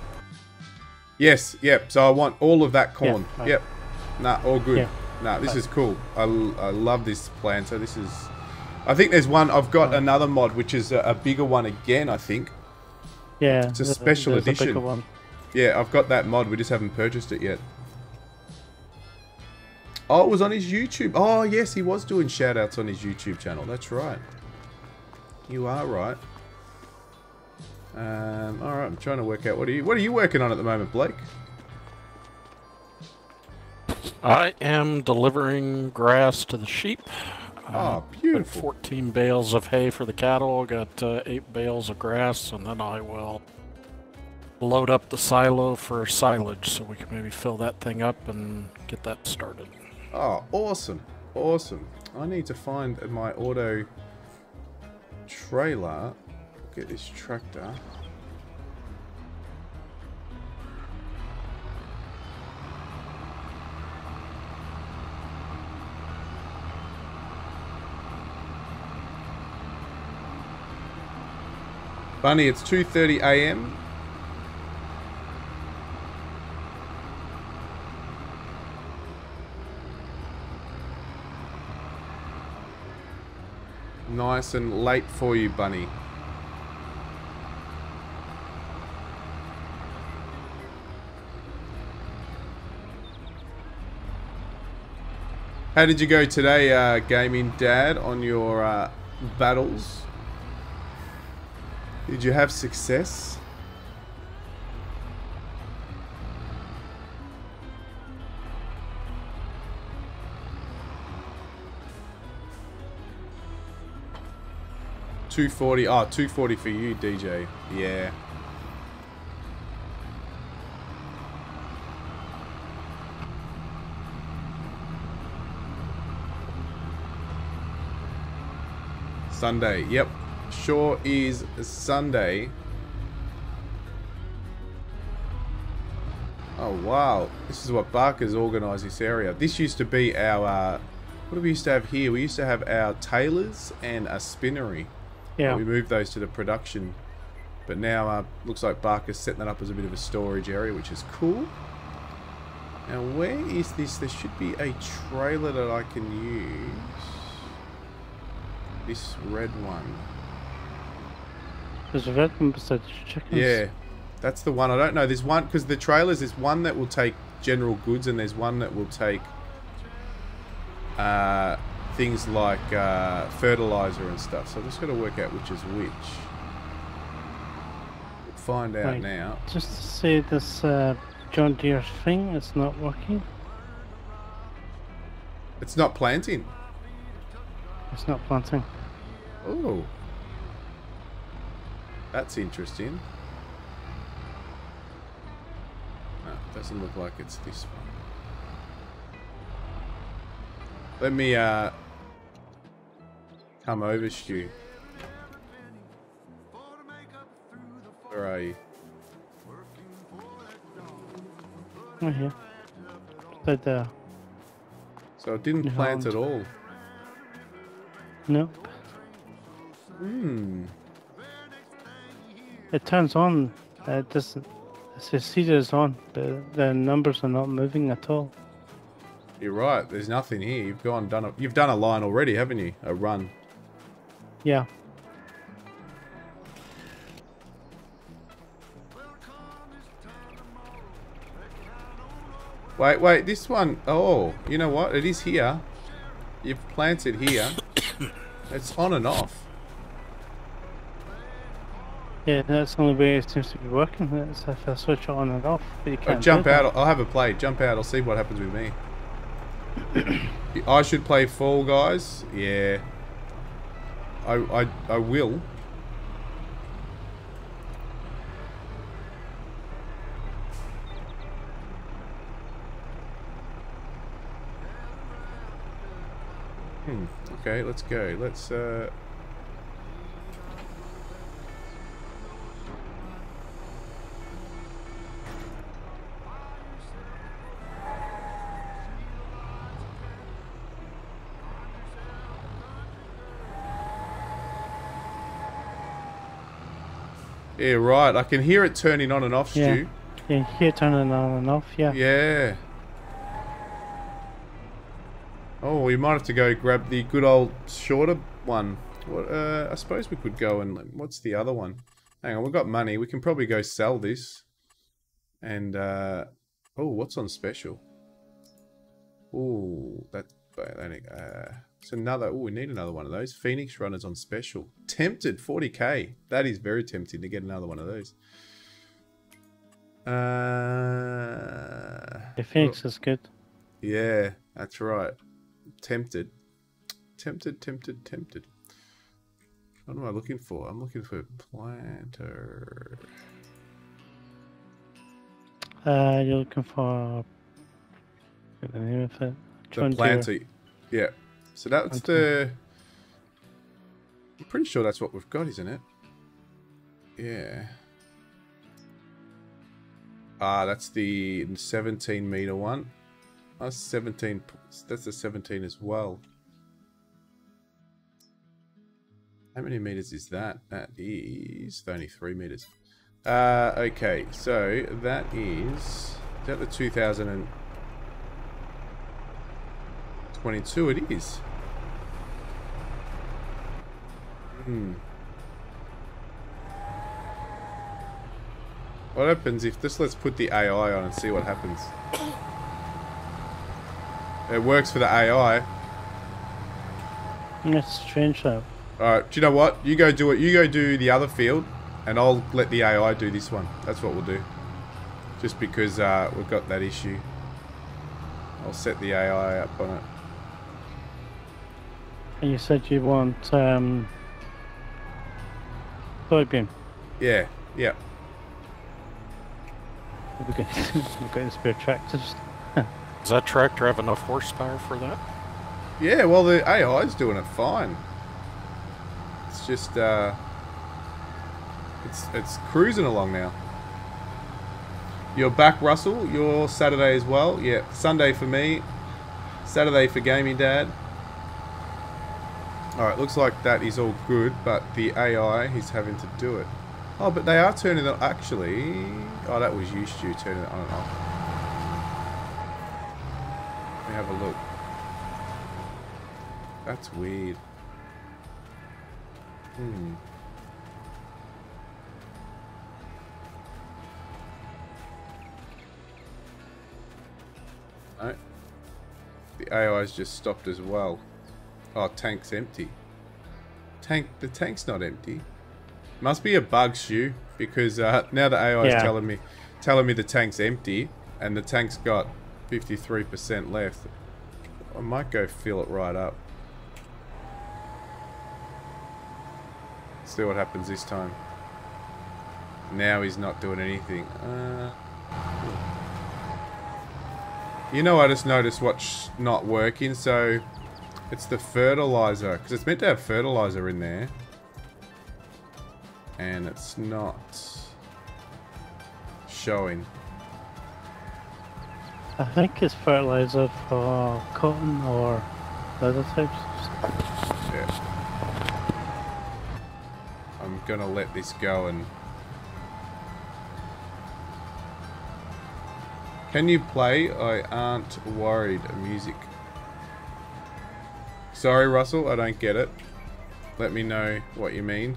Yes, yep, so I want all of that corn. Yeah, right. Yep. Nah, all good. Yeah. Nah, this is cool. I love this plan. So this is... I think there's one... I've got another mod, which is a bigger one again, I think. Yeah. It's a special edition. A bigger one. Yeah, I've got that mod. We just haven't purchased it yet. Oh, it was on his YouTube. Oh, yes, he was doing shout-outs on his YouTube channel. That's right. You are right. All right, I'm trying to work out what are you working on at the moment, Blake? I am delivering grass to the sheep. Oh, beautiful! 14 bales of hay for the cattle. Got 8 bales of grass, and then I will load up the silo for silage, so we can maybe fill that thing up and get that started. Oh, awesome, awesome! I need to find my auto trailer. Get this tractor. Bunny, it's 2:30 AM. Nice and late for you, Bunny. How did you go today, Gaming Dad, on your battles? Did you have success? 240. Oh, 240 for you, DJ. Yeah. Sunday. Yep. Sure is Sunday. Oh, wow. This is what Barker's organised this area. This used to be our... what did we used to have here? We used to have our tailors and a spinnery. Yeah. We moved those to the production. But now looks like Barker's setting that up as a bit of a storage area, which is cool. Now, where is this? There should be a trailer that I can use. This red one. There's a red one besides chickens. Yeah. That's the one. I don't know. There's one, because the trailers, there's one that will take general goods and there's one that will take things like fertilizer and stuff. So I've just got to work out which is which. We'll find out now. Just to say this John Deere thing is not working. It's not planting. It's not planting. Oh. That's interesting. No, it doesn't look like it's this one. Let me come over, Stu. Where are you? Right here. Right there. So it didn't plant at all. Nope. Hmm. It turns on. It doesn't. It says seeder is on, but the numbers are not moving at all. You're right. There's nothing here. You've gone done a. You've done a line already, haven't you? A run. Yeah. Wait, wait. This one. Oh, you know what? It is here. You've planted here. It's on and off. Yeah, that's the only way it seems to be working. That's if I switch it on and off. But you can't jump out. I'll have a play. Jump out. I'll see what happens with me. I should play Fall Guys. Yeah. I will. Hmm. Okay, let's go. Let's Yeah, right. I can hear it turning on and off, yeah. Stu. Yeah, you can hear it turning on and off, yeah. Yeah. Oh, we might have to go grab the good old shorter one. What? I suppose we could go and... What's the other one? Hang on, we've got money. We can probably go sell this. And, oh, what's on special? Ooh, that... It's another... Oh, we need another one of those. Phoenix runners on special. Tempted, 40k. That is very tempting to get another one of those. The Phoenix is good. Yeah, that's right. Tempted. Tempted, tempted, tempted. What am I looking for? I'm looking for planter. You're looking for... Get the name of it. The planter. Yeah. So that's the... I'm pretty sure that's what we've got, isn't it? Yeah. Ah, that's the 17 meter one. That's 17. That's the 17 as well. How many meters is that? That is 33 meters. Okay. So that is... Is that the 2022? It is. Hmm. What happens if this? Let's put the AI on and see what happens. It works for the AI. That's strange though. Alright, do you know what? You go do it. You go do the other field and I'll let the AI do this one. That's what we'll do. Just because we've got that issue. I'll set the AI up on it. You said you want soybean. Yeah, yeah. We've got the spare tractors. Does that tractor have enough horsepower for that? Yeah, well, the AI's doing it fine. It's just, it's cruising along now. You're back, Russell. You're Saturday as well. Yeah, Sunday for me. Saturday for Gaming Dad. Alright, looks like that is all good, but the AI, he's having to do it. Oh, but they are turning it actually. Oh, that was you, Stu, turning it on and off. Let me have a look. That's weird. Hmm. No. The AI's just stopped as well. Oh, tank's empty. Tank, the tank's not empty. Must be a bug, Stu, because now the AI is telling me the tank's empty, and the tank's got 53% left. I might go fill it right up. See what happens this time. Now he's not doing anything. You know, I just noticed what's not working, so. It's the fertilizer, because it's meant to have fertilizer in there. And it's not showing. I think it's fertilizer for cotton or other types of stuff. Yeah. I'm gonna let this go and... Can you play? I aren't worried. Music. Sorry, Russell, I don't get it. Let me know what you mean.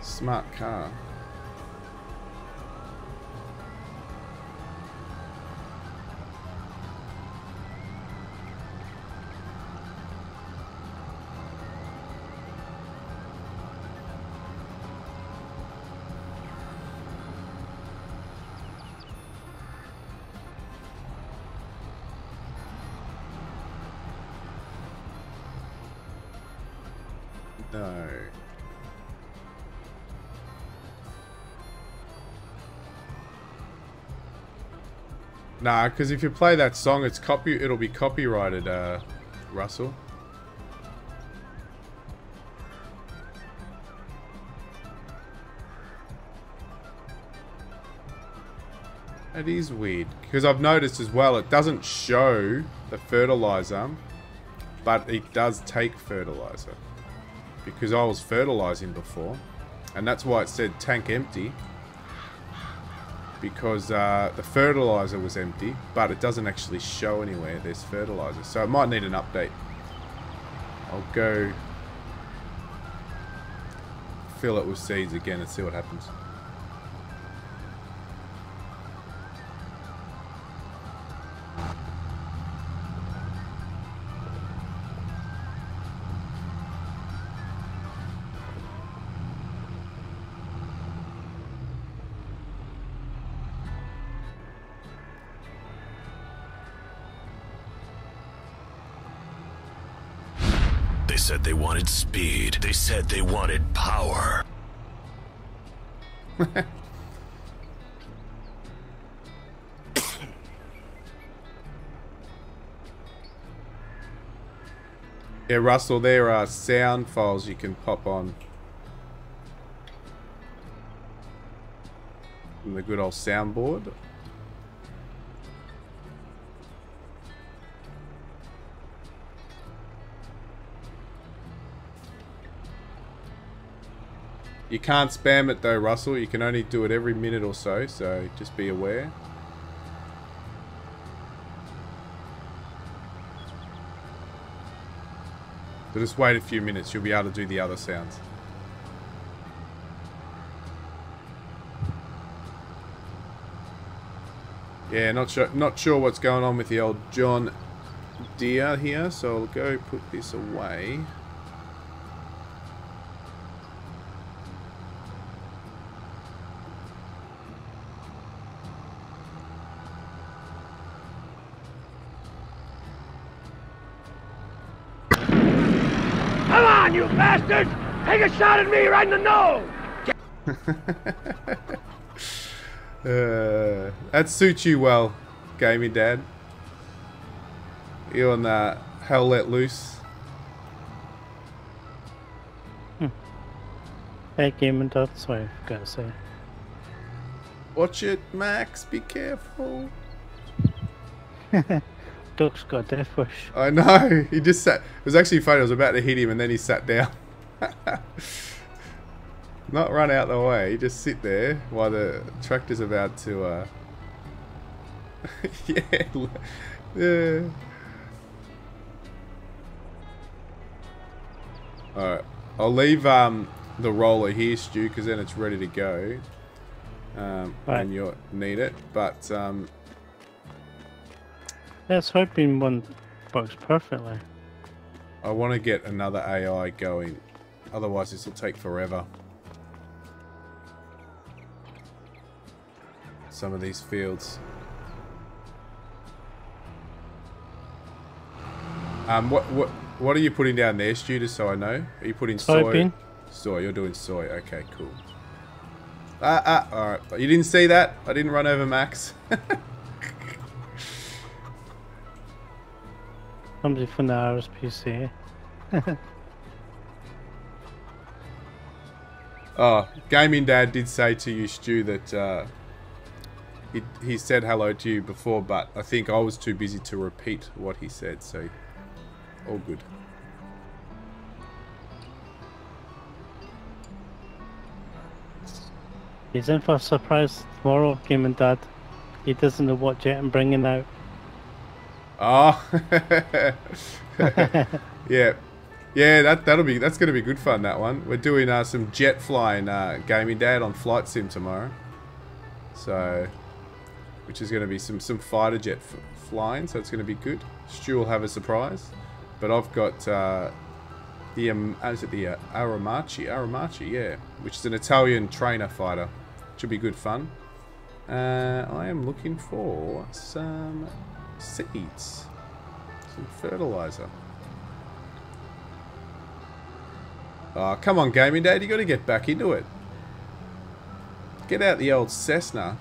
Smart car. No. Nah, because if you play that song, it's it'll be copyrighted, Russell. It is weird, because I've noticed as well, it doesn't show the fertilizer, but it does take fertilizer. Because I was fertilizing before, and that's why it said tank empty, because the fertilizer was empty, but it doesn't actually show anywhere there's fertilizer, so it might need an update. I'll go fill it with seeds again and see what happens. They said they wanted speed. They said they wanted power. Yeah, Russell, there are sound files you can pop on. From the good old soundboard. You can't spam it though, Russell. You can only do it every minute or so, so just be aware. So just wait a few minutes, you'll be able to do the other sounds. Yeah, not sure what's going on with the old John Deere here, so I'll go put this away. on, you bastards! Take a shot at me right in the nose! That suits you well, Gaming Dad. You on that Hell Let Loose. Hey, Gaming Dad, that's what I've got to say. Watch it, Max, be careful. Duck's got death wish. I know, he just sat. It was actually funny, I was about to hit him and then he sat down. Not run out the way, he just sit there while the tractor's about to yeah. Alright, I'll leave the roller here, Stu, because then it's ready to go. And you'll need it, but that's hoping one works perfectly. I want to get another AI going, otherwise this will take forever. Some of these fields. What are you putting down there, Stu, just so I know? Are you putting soy? Bin. Soy, you're doing soy. Okay, cool. Alright. You didn't see that? I didn't run over Max. Somebody from the RSPCA. Oh, Gaming Dad did say to you, Stu, that he said hello to you before, but I think I was too busy to repeat what he said, so all good. He's in for a surprise tomorrow, Gaming Dad. He doesn't know what jet I'm bringing out. Oh, yeah. That's gonna be good fun. That one. We're doing some jet flying, Gaming Dad, on Flight Sim tomorrow. So, which is gonna be some fighter jet flying. So it's gonna be good. Stu will have a surprise, but I've got Aramachi, yeah, which is an Italian trainer fighter. Should be good fun. I am looking for some seeds, some fertilizer. Oh, come on, Gaming Dad, you got to get back into it. Get out the old Cessna,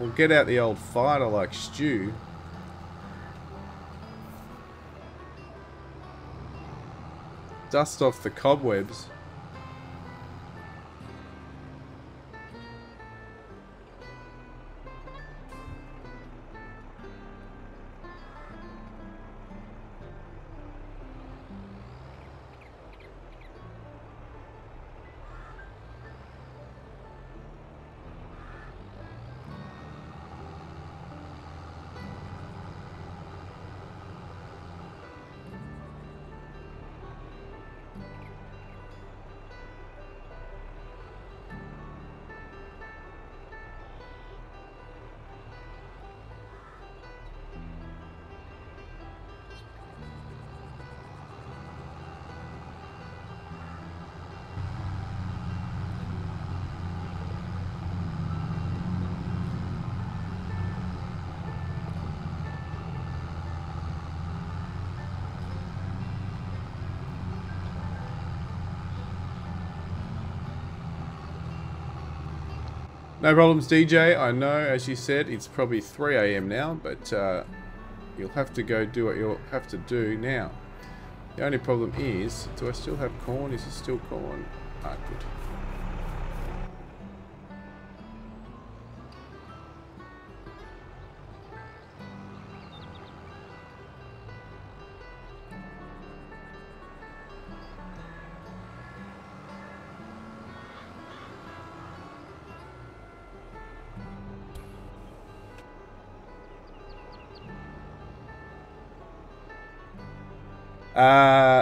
or get out the old fighter like Stu. Dust off the cobwebs. No problems, DJ. I know, as you said, it's probably 3 AM now, but you'll have to go do what you'll have to do now. The only problem is, do I still have corn? Is it still corn? Ah, good.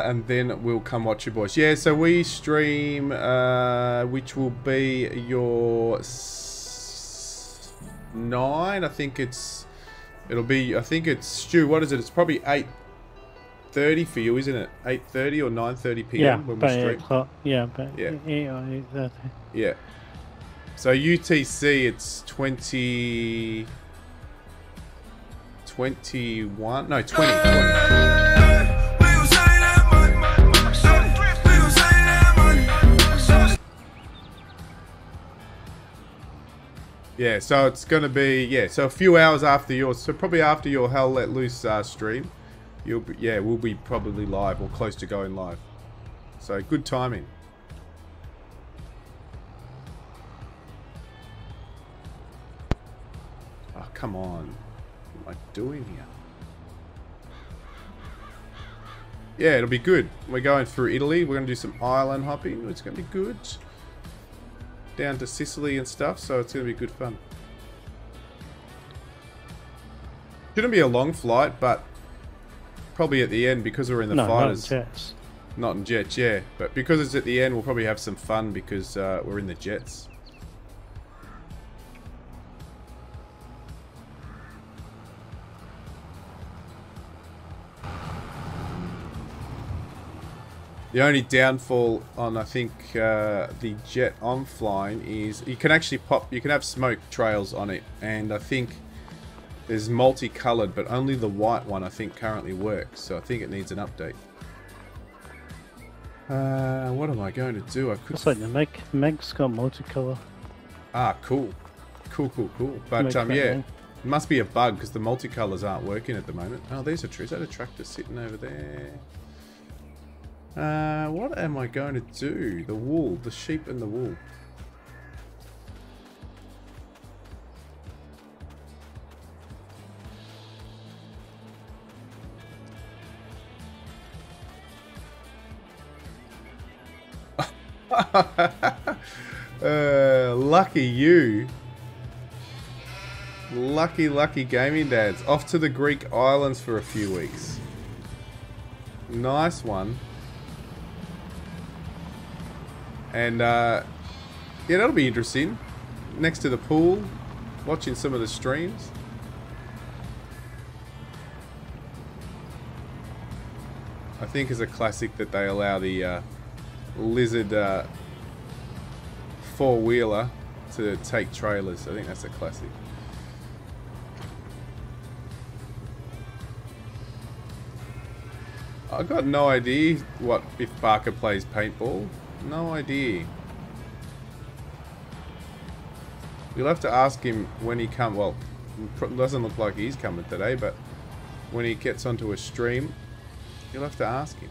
And then we'll come watch your boys. Yeah, so we stream, which will be your 9. I think it's. It'll be. I think it's Stu. What is it? It's probably 8:30 for you, isn't it? 8:30 or 9:30 PM when we stream. Yeah, but yeah. 8 or 8:30. Yeah. So UTC, it's 20, 21. No, 20. 20. Yeah, so it's going to be, yeah, so a few hours after yours, so probably after your Hell Let Loose stream, you'll be, yeah, we'll be probably live or close to going live. So good timing. Oh, come on. What am I doing here? Yeah, it'll be good. We're going through Italy. We're going to do some island hopping. It's going to be good. Down to Sicily and stuff, so it's going to be good fun. Shouldn't be a long flight, but probably at the end, because we're in the fighters. Not in jets. Not in jets, yeah. But because it's at the end, we'll probably have some fun because we're in the jets. The only downfall on, I think, the jet I'm flying is you can actually pop, you can have smoke trails on it, and I think there's multicolored, but only the white one I think currently works, so I think it needs an update. What am I going to do? I could. It's like the Meg's got multicolor. Ah, cool, cool, cool, cool. But yeah, it must be a bug because the multicolors aren't working at the moment. Oh, there's a tree. Is that a tractor sitting over there? What am I going to do? The wool, the sheep and the wool. Lucky you. Lucky, lucky gaming dads. Off to the Greek islands for a few weeks. Nice one. And, yeah, that'll be interesting. Next to the pool, watching some of the streams. I think it's a classic that they allow the lizard four-wheeler to take trailers. I think that's a classic. I've got no idea what if Barker plays paintball. No idea. You'll have to ask him when he comes. Well, it doesn't look like he's coming today, but when he gets onto a stream, you'll have to ask him.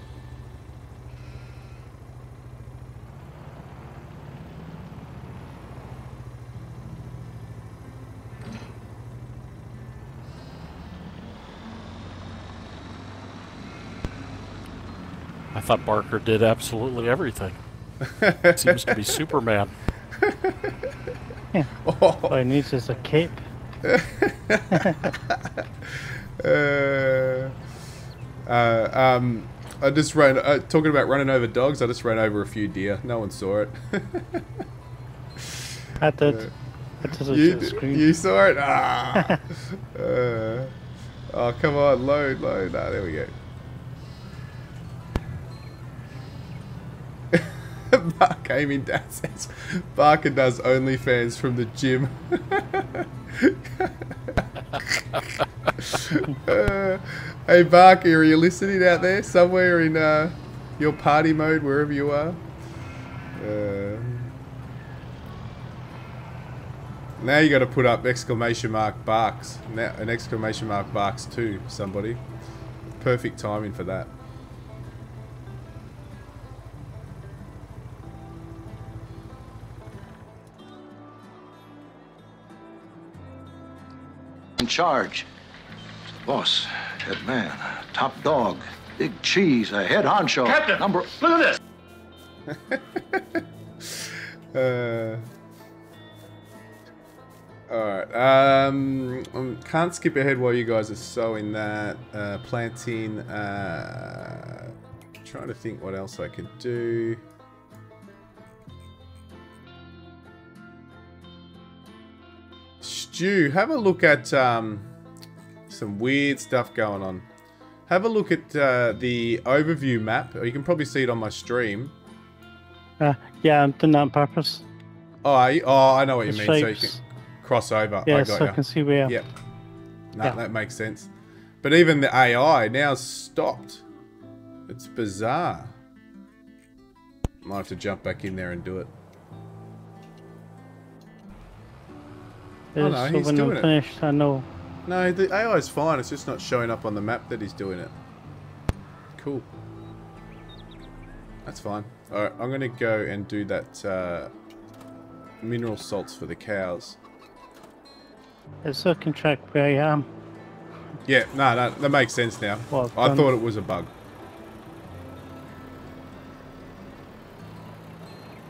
I thought Barker did absolutely everything. Seems to be Superman. Yeah. Oh. All he needs is a cape. I just ran. Talking about running over dogs, I just ran over a few deer. No one saw it. I did. You saw it. Ah. Oh, come on, load, load. Ah, there we go. Gaming Dad says Barker does OnlyFans from the gym. Hey Barker, are you listening out there somewhere in your party mode, wherever you are? Now you got to put up exclamation mark Barks, now an exclamation mark Barks too. Somebody, perfect timing for that. In charge, boss, head man, top dog, big cheese, a head honcho. Captain, number. Look at this. All right. Can't skip ahead while you guys are sowing that, planting. Trying to think what else I could do. Stu, have a look at some weird stuff going on. Have a look at the overview map. Or you can probably see it on my stream. Yeah, I'm doing that on purpose. Oh, I know what you mean. Shapes. So you can cross over. Yeah, I got so you. I can see where. Yep. No, yeah. That makes sense. But even the AI now stopped. It's bizarre. Might have to jump back in there and do it. He's doing it. Finished, I know. No, the AI is fine. It's just not showing up on the map that he's doing it. Cool. That's fine. All right, I'm gonna go and do that mineral salts for the cows. It's looking track where I am. Yeah, no, that makes sense now. Well, I thought it was a bug.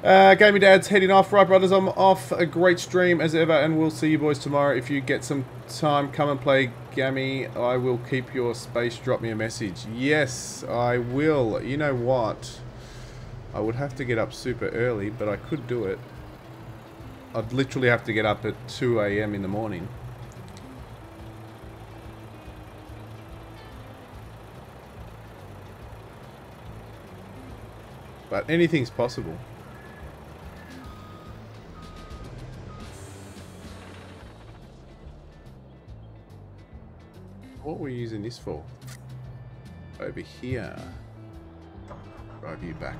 Gaming Dad's heading off. Right, brothers, I'm off. A great stream as ever, and we'll see you boys tomorrow. If you get some time, come and play Gammy. I will keep your space. Drop me a message. Yes, I will. You know what? I would have to get up super early, but I could do it. I'd literally have to get up at 2 a.m. in the morning. But anything's possible. What were we using this for? Over here. Drive you back.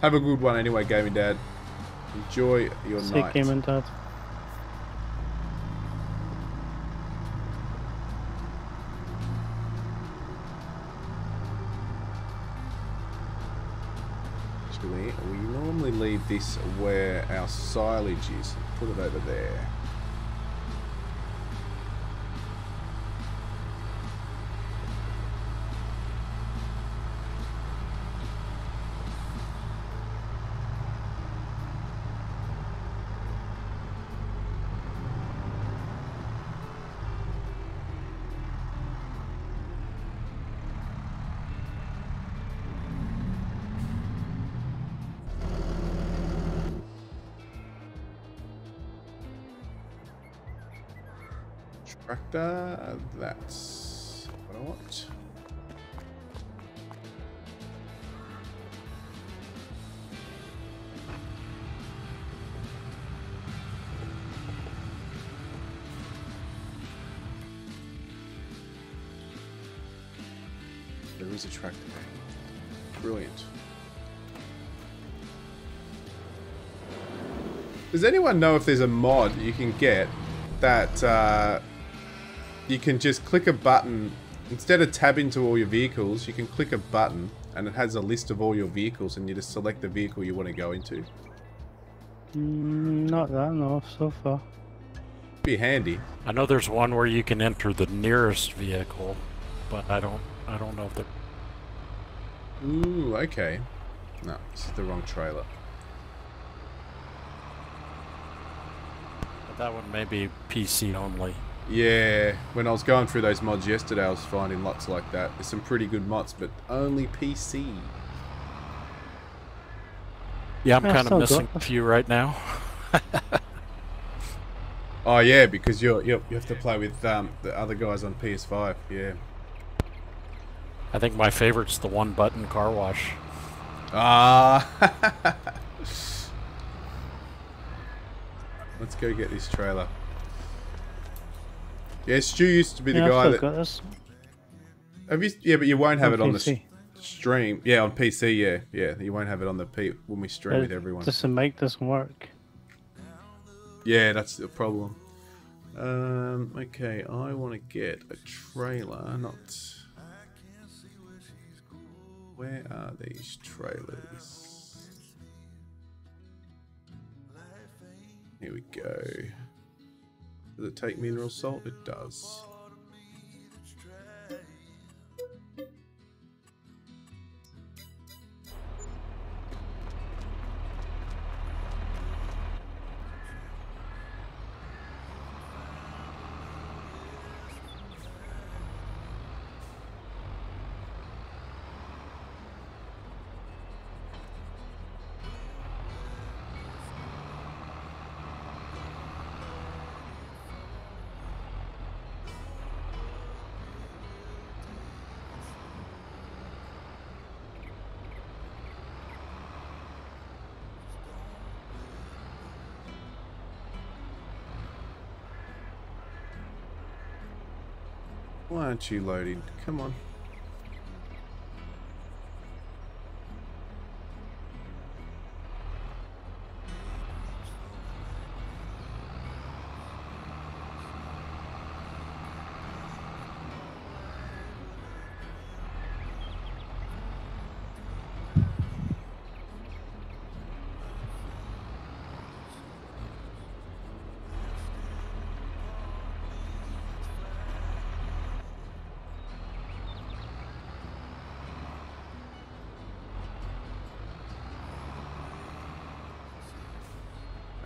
Have a good one anyway, Gaming Dad. Enjoy your night. Gaming Dad. Actually, we normally leave this where our silage is. Put it over there. That's what I want. There is a tractor there. Brilliant. Does anyone know if there's a mod you can get that you can just click a button, instead of tabbing to all your vehicles, you can click a button and it has a list of all your vehicles and you just select the vehicle you want to go into? Not that I know of so far. Be handy. I know there's one where you can enter the nearest vehicle, but I don't know if they're... Ooh, okay. No, this is the wrong trailer. But that one may be PC only. Yeah, when I was going through those mods yesterday, I was finding lots like that. There's some pretty good mods, but only PC. Yeah, I'm kind of missing a few right now. Oh yeah, because you have to play with the other guys on PS5. Yeah. I think my favorite's the one button car wash. Ah. Let's go get this trailer. Yeah, Stu used to be the guy that... Have you... Yeah, but you won't have it on the stream. Yeah, on PC, yeah. Yeah, you won't have it on the P when we stream with everyone. Just to make this work. Yeah, that's the problem. Okay, I want to get a trailer, not... Where are these trailers? Here we go. Does it take mineral salt? It does. Why aren't you loading? Come on.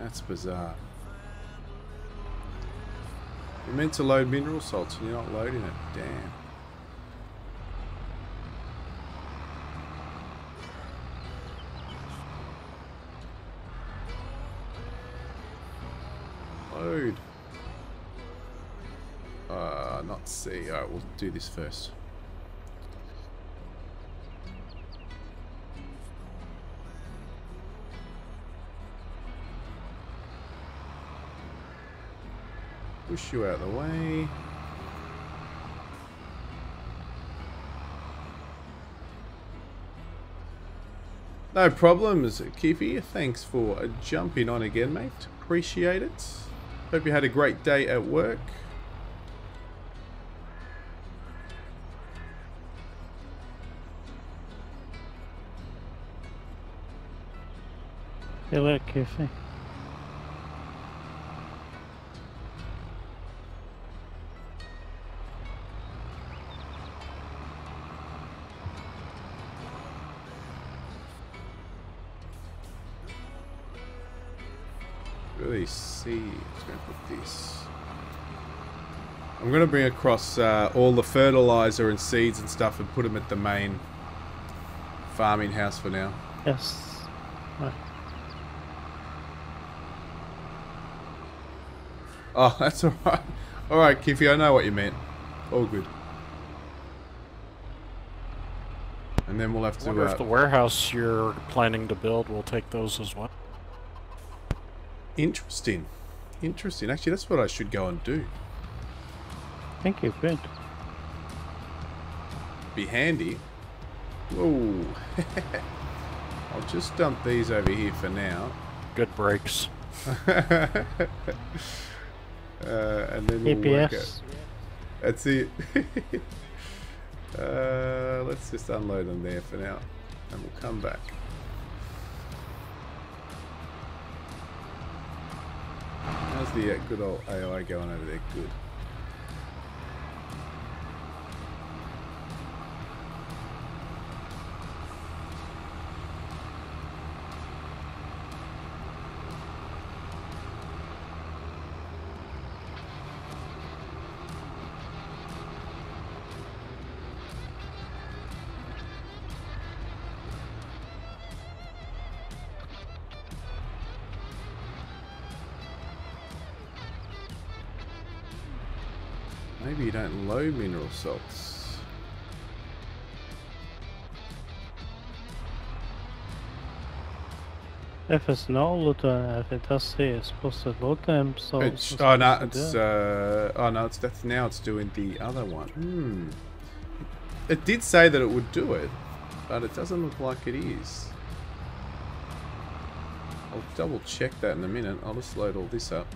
That's bizarre. You're meant to load mineral salts and you're not loading it. Damn. Load. Not C. Alright, we'll do this first. Push you out of the way. No problems, Kiffy. Thanks for jumping on again, mate. Appreciate it. Hope you had a great day at work. Hello, Kiffy. See, I'm going to put this. I'm going to bring across all the fertilizer and seeds and stuff and put them at the main farming house for now. Yes. Right. Oh, that's all right. All right, Kiffy, I know what you meant. All good. And then we'll have to. I wonder if the warehouse you're planning to build will take those as well. Interesting. Interesting. Actually, that's what I should go and do. I think you could. Be handy. Whoa. I'll just dump these over here for now. Good breaks. And then we'll work out. That's it. Let's just unload them there for now. And we'll come back. How's the good old AI going over there? Good. Maybe you don't load mineral salts. If it's not loaded, if it does say it's supposed to load them, so that's now it's doing the other one. Hmm. It did say that it would do it, but it doesn't look like it is. I'll double check that in a minute. I'll just load all this up.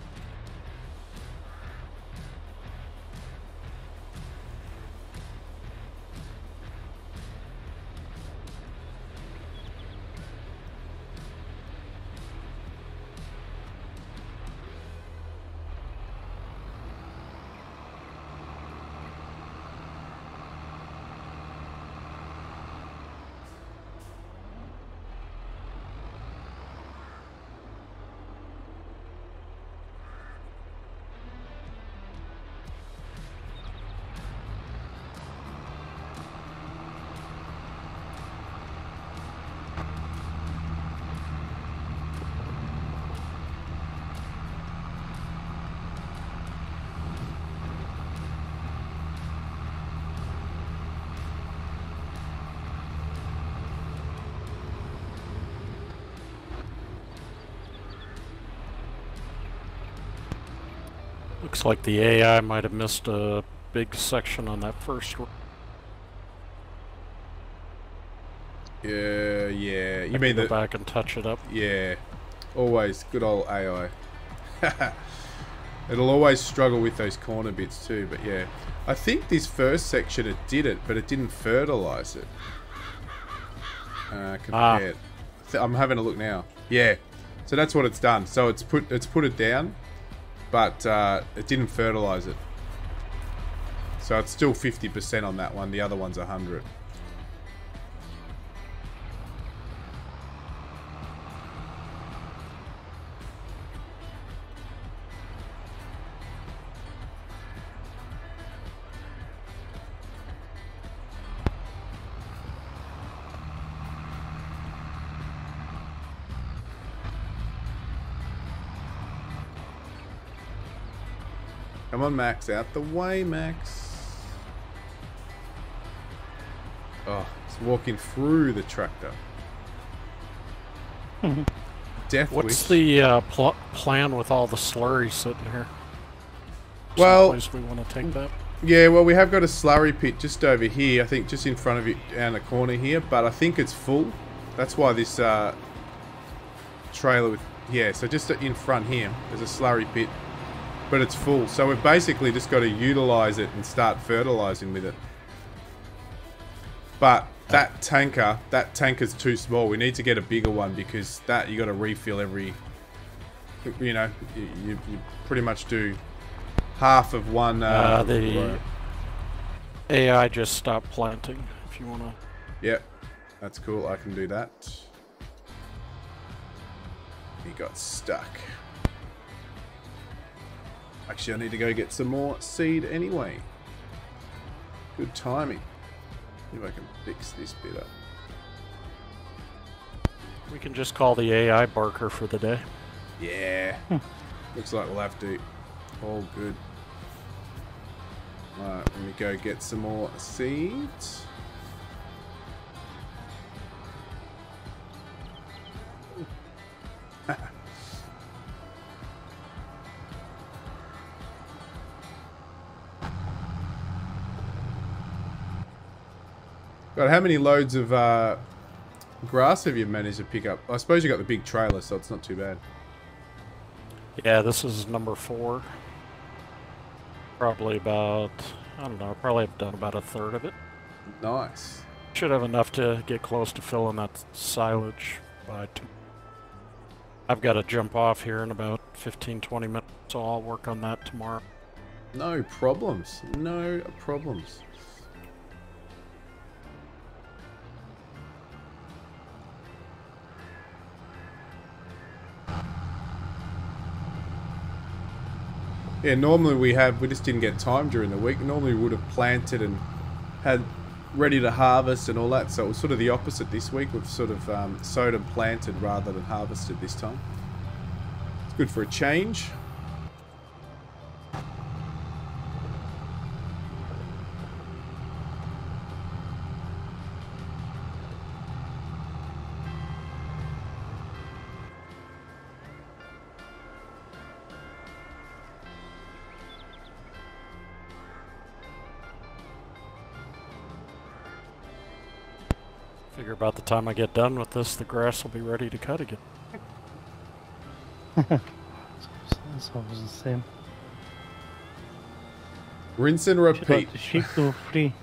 Looks like the AI might have missed a big section on that first one. Yeah. You mean go back and touch it up? Yeah. Always. Good old AI. It'll always struggle with those corner bits too, but yeah. I think this first section it did it, but it didn't fertilize it. Compared. Ah. I'm having a look now. Yeah. So that's what it's done. So it's put it down. But it didn't fertilize it. So it's still 50% on that one. The other one's 100. Come on, Max. Out the way, Max. Oh, it's walking through the tractor. Death What's wish. The plan with all the slurry sitting here? Is well, place we want to take that. Yeah, well, we have got a slurry pit just over here. I think just in front of it, down the corner here. But I think it's full. That's why this trailer with So just in front here, there's a slurry pit, but it's full. So we've basically just got to utilize it and start fertilizing with it. But that tanker, that tanker's too small. We need to get a bigger one because that you got to refill every. You know, you pretty much do half of one. The row. AI just stopped planting. If you wanna. Yep, that's cool. I can do that. He got stuck. Actually, I need to go get some more seed anyway. Good timing. See if I can fix this bit up. We can just call the AI Barker for the day. Yeah. Looks like we'll have to. All good. Alright, let me go get some more seeds. God, how many loads of grass have you managed to pick up? I suppose you got the big trailer, so it's not too bad. Yeah, this is number 4. Probably about, I don't know, probably have done about a third of it. Nice. Should have enough to get close to filling that silage by 2. I've got to jump off here in about 15-20 minutes, so I'll work on that tomorrow. No problems. No problems. Yeah, normally we just didn't get time during the week. Normally we would have planted and had ready to harvest and all that. So it was sort of the opposite this week. We've sort of sowed and planted rather than harvested this time. It's good for a change. About the time I get done with this, the grass will be ready to cut again. That's always the same. Rinse and repeat. Let the sheep go free.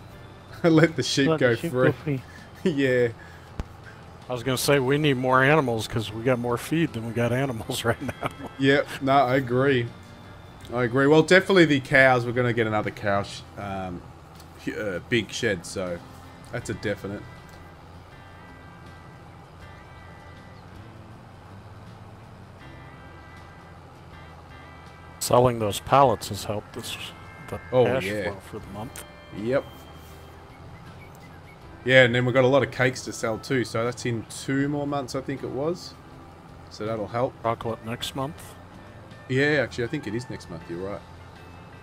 Let the sheep go free. Yeah. I was going to say, we need more animals because we got more feed than we got animals right now. Yep, no, I agree. I agree. Well, definitely the cows. We're going to get another cow big shed, so that's a definite. Selling those pallets has helped us the cash flow for the month. Yep. Yeah, and then we've got a lot of cakes to sell too, so that's in 2 more months, I think it was. So that'll help. Chocolate next month? Yeah, actually, I think it is next month, you're right.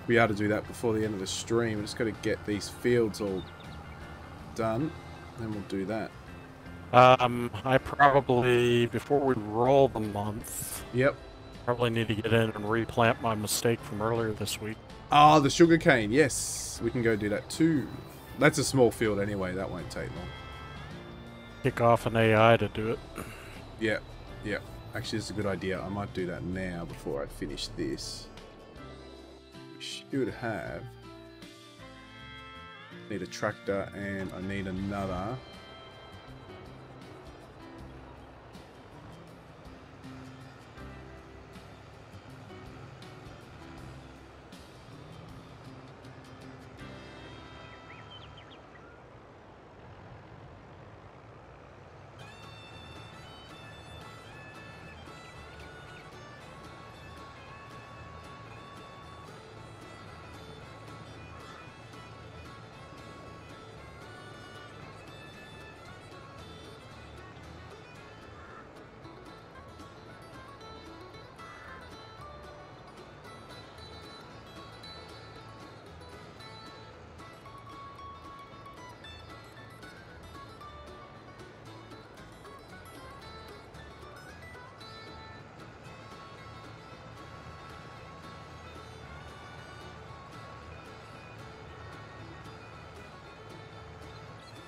We ought to do that before the end of the stream. We've just got to get these fields all done, then we'll do that. I probably, before we roll the month... Yep. Probably need to get in and replant my mistake from earlier this week. Oh, the sugarcane. Yes, we can go do that too. That's a small field anyway. That won't take long. Kick off an AI to do it. Yeah, yeah. Actually, that's a good idea. I might do that now before I finish this. We should have... Need a tractor and I need another...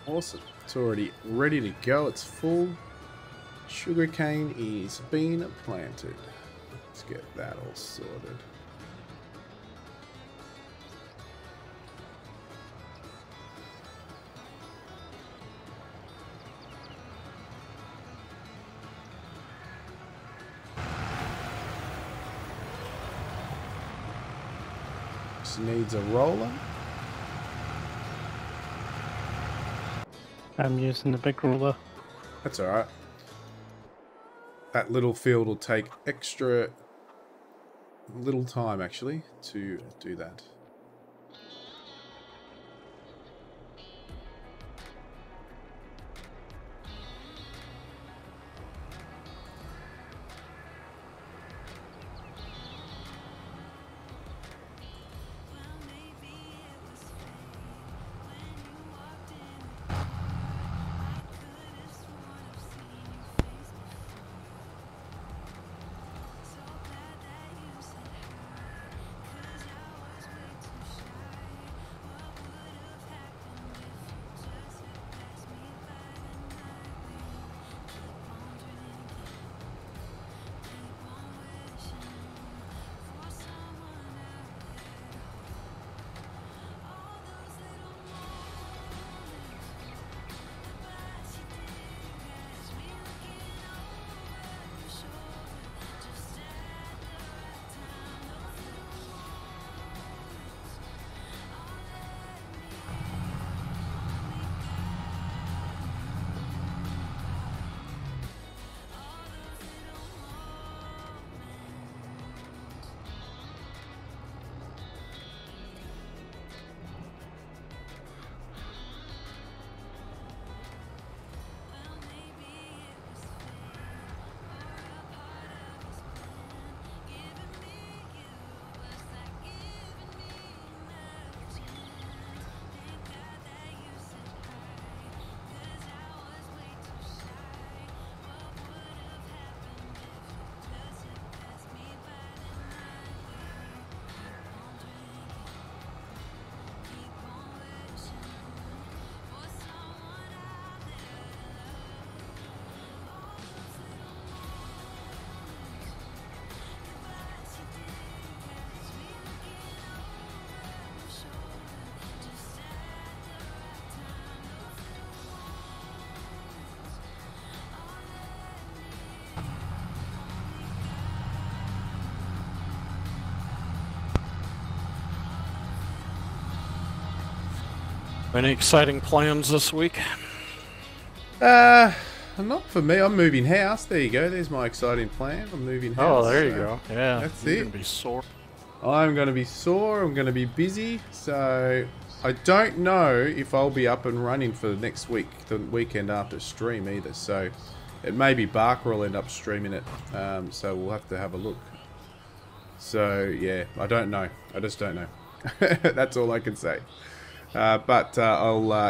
Awesome. It's already ready to go. It's full. Sugarcane is being planted. Let's get that all sorted. Needs a roller. I'm using the big roller. That's all right. That little field will take extra little time actually to do that. Any exciting plans this week? Not for me. I'm moving house. There you go. There's my exciting plan. I'm moving house. Oh, there you go. Yeah. That's it. You're going to be sore. I'm going to be sore. I'm going to be busy. So I don't know if I'll be up and running for the next week, the weekend after stream either. So it may be Barker will end up streaming it. So we'll have to have a look. So yeah, I don't know. I just don't know. That's all I can say. I'll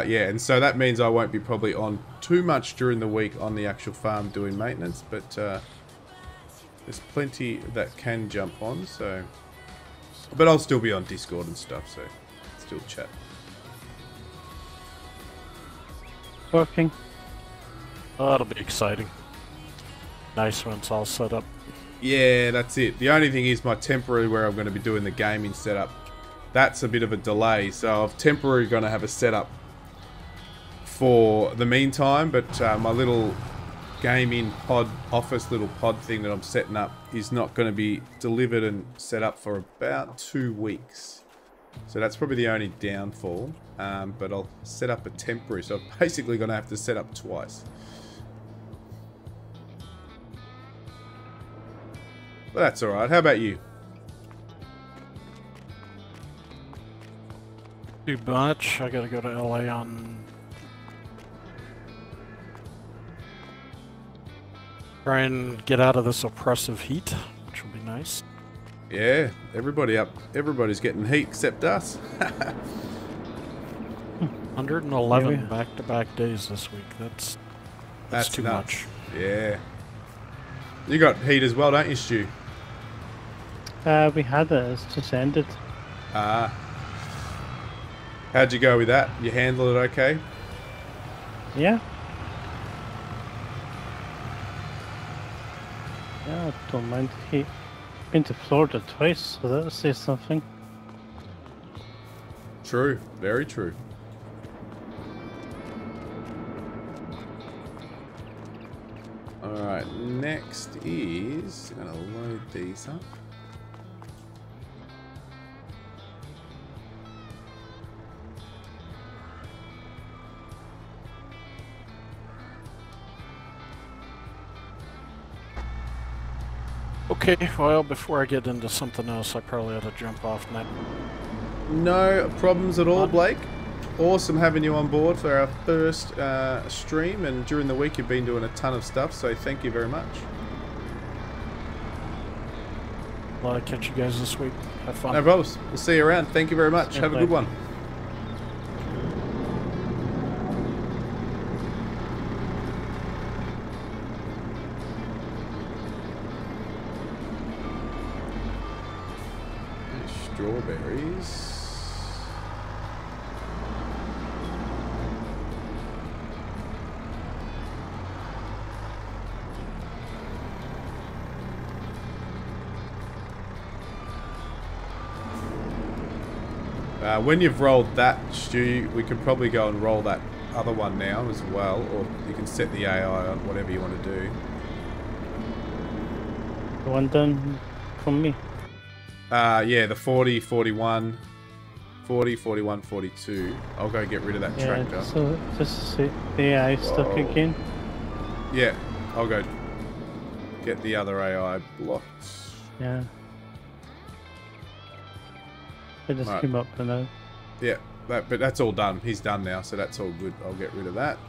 yeah, and so that means I won't be probably on too much during the week on the actual farm doing maintenance, but there's plenty that can jump on. So, but I'll still be on Discord and stuff, so still chat. Working. Oh, that'll be exciting. Nice when it's all set up. Yeah, that's it. The only thing is my temporary where I'm going to be doing the gaming setup. That's a bit of a delay, so I'm temporarily going to have a setup for the meantime, but my little gaming pod office, little pod thing that I'm setting up is not going to be delivered and set up for about 2 weeks. So that's probably the only downfall, but I'll set up a temporary, so I'm basically going to have to set up twice. But that's alright, how about you? Too much. I gotta go to LA on try and get out of this oppressive heat, which will be nice. Yeah, everybody up. Everybody's getting heat except us. 111 back-to-back days this week. That's too nuts. Much. Yeah. You got heat as well, don't you, Stu? We had it. It's just ended. Ah. How'd you go with that? You handle it okay? Yeah? Yeah, I don't mind. He's been to Florida twice, so that says something. True, very true. Alright, next is... I'm gonna load these up. Okay, well, before I get into something else, I probably ought to jump off now. No problems at all, Blake. Awesome having you on board for our first stream, and during the week you've been doing a ton of stuff, so thank you very much. Well, I'll catch you guys this week. Have fun. No problems. We'll see you around. Thank you very much. Have a good one. Strawberries. When you've rolled that, Stu, we could probably go and roll that other one now as well, or you can set the AI on whatever you want to do. The one done from me. Yeah, the 40, 41, 40, 41, 42. I'll go get rid of that tractor. So just the AI stuck again. Yeah, I'll go get the other AI blocked. Yeah. It just came up for now. Yeah, but that's all done. He's done now, so that's all good. I'll get rid of that.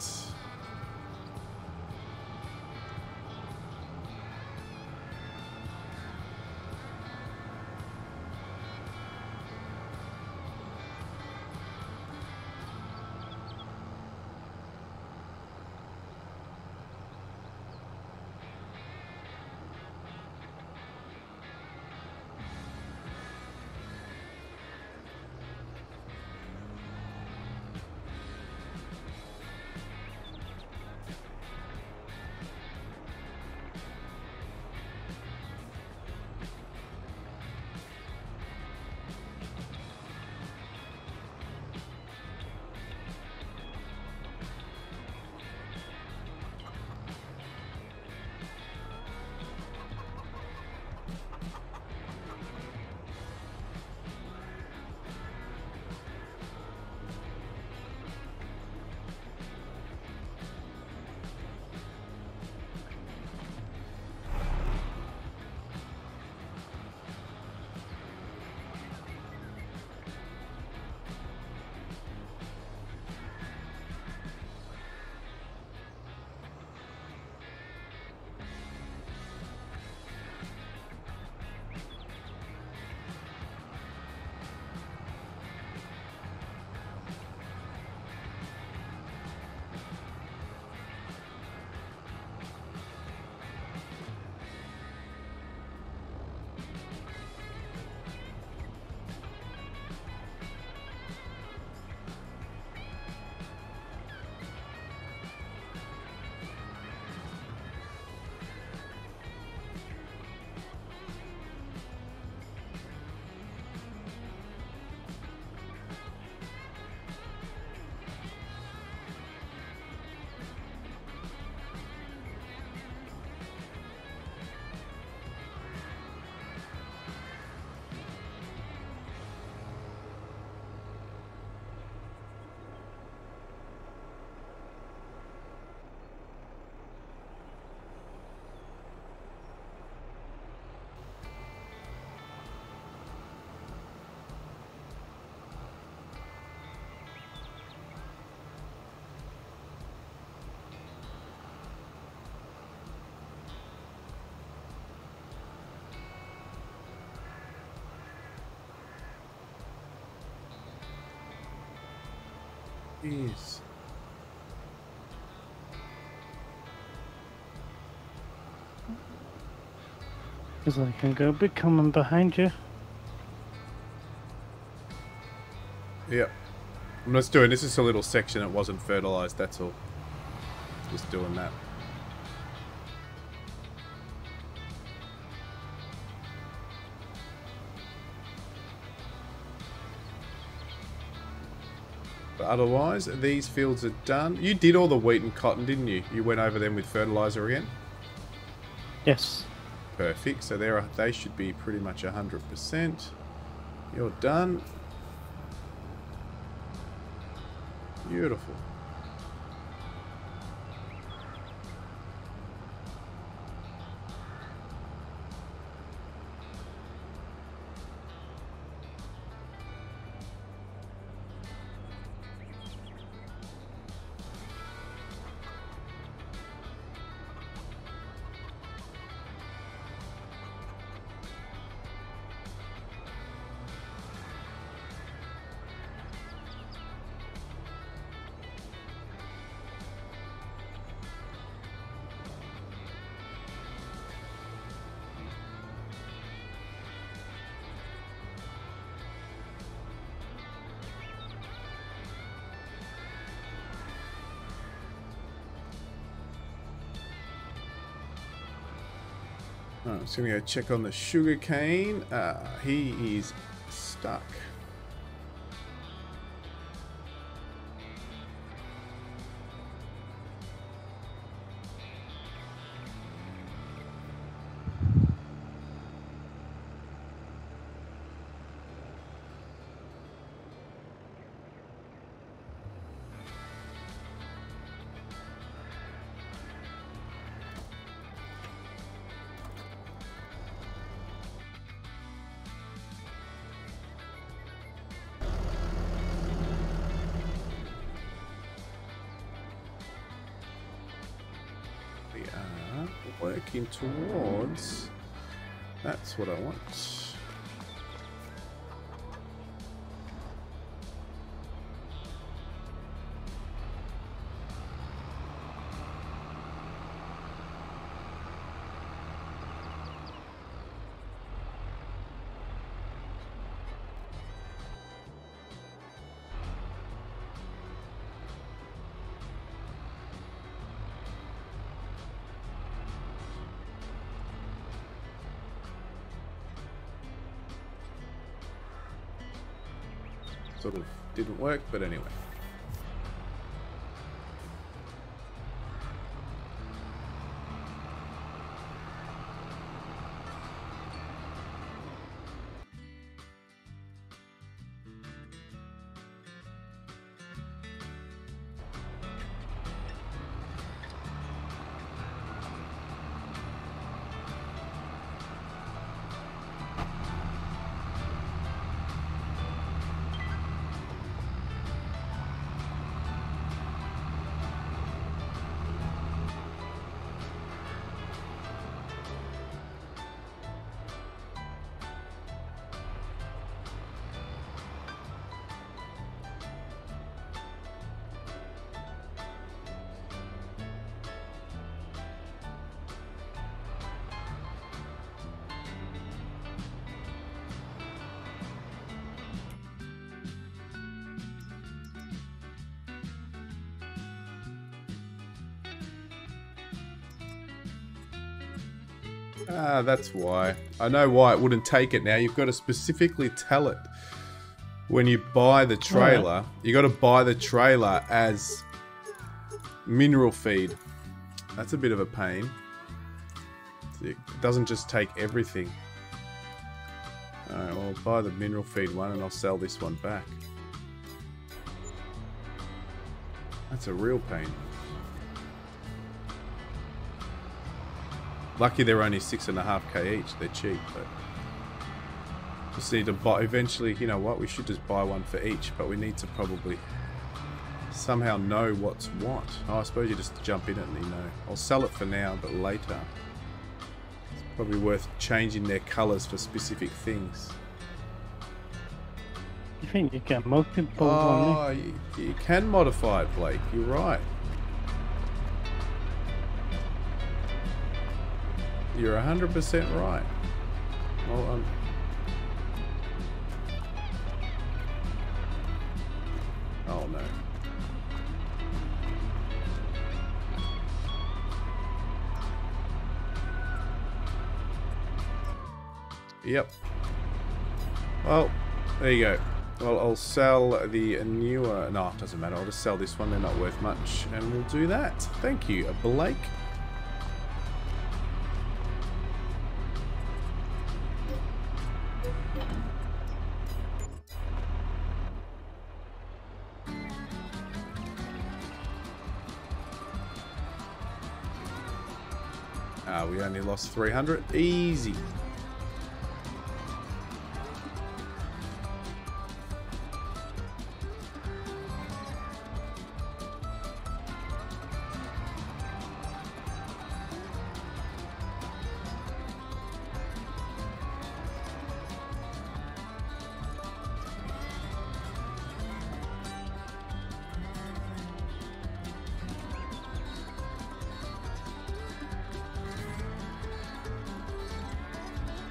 Jeez. Because I can go big coming behind you. Yep. I'm just doing this is a little section that wasn't fertilized, that's all. just doing that. But otherwise, these fields are done. You did all the wheat and cotton, didn't you? You went over them with fertilizer again? Yes. Perfect. So there, they should be pretty much 100%. You're done. Beautiful. Alright, I'm just going to go check on the sugarcane. He is stuck. Working towards, that's what I want. Sort of didn't work, but anyway. Ah, that's why. I know why it wouldn't take it now. You've got to specifically tell it. When you buy the trailer, you got to buy the trailer as mineral feed. That's a bit of a pain. It doesn't just take everything. Alright, well, I'll buy the mineral feed one and I'll sell this one back. That's a real pain. Lucky they're only 6.5k each. They're cheap, but just need to buy. Eventually, you know what? We should just buy one for each, but we need to probably somehow know what's what. Oh, I suppose you just jump in it and you know. I'll sell it for now, but later it's probably worth changing their colours for specific things. You think you can multiply? Oh, you can modify it, Blake. You're right. You're 100% right. Well, oh no. Yep. Well, there you go. Well, I'll sell the newer... No, it doesn't matter. I'll just sell this one. They're not worth much. And we'll do that. Thank you, Blake. Ah, we only lost 300. Easy.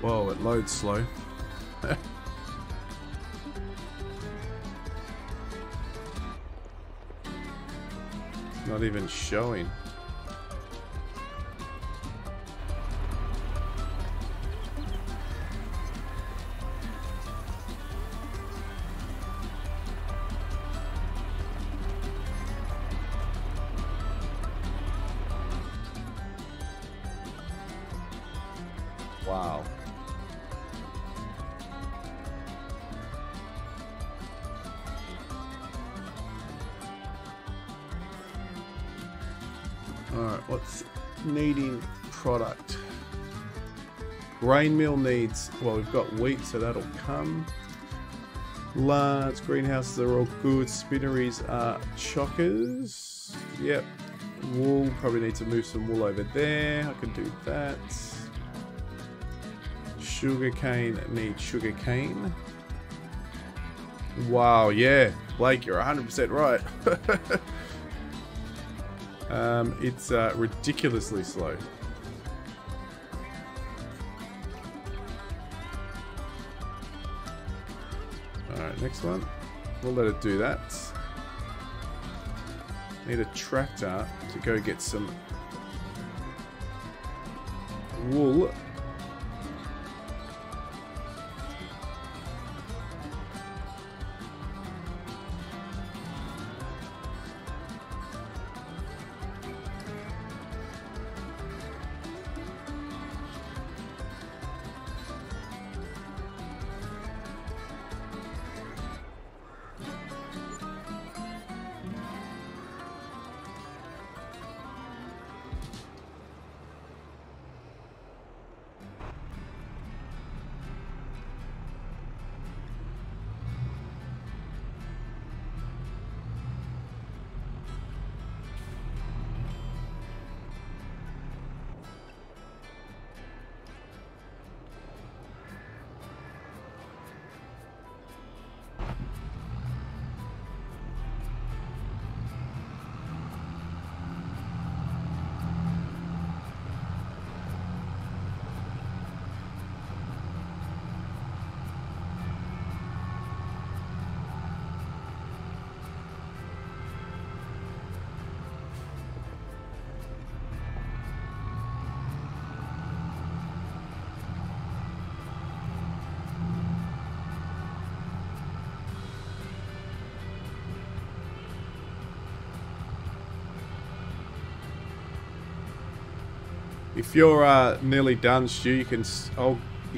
Whoa, it loads slow. Not even showing. Wow. Alright, what's needing product? Grain mill needs, well, we've got wheat, so that'll come. Large greenhouses are all good. Spinneries are chockers. Yep. Wool, probably need to move some wool over there. I can do that. Sugarcane needs sugarcane. Wow, yeah. Blake, you're 100% right. It's ridiculously slow. Alright, next one. We'll let it do that. Need a tractor to go get some wool. If you're nearly done, Stu, you can.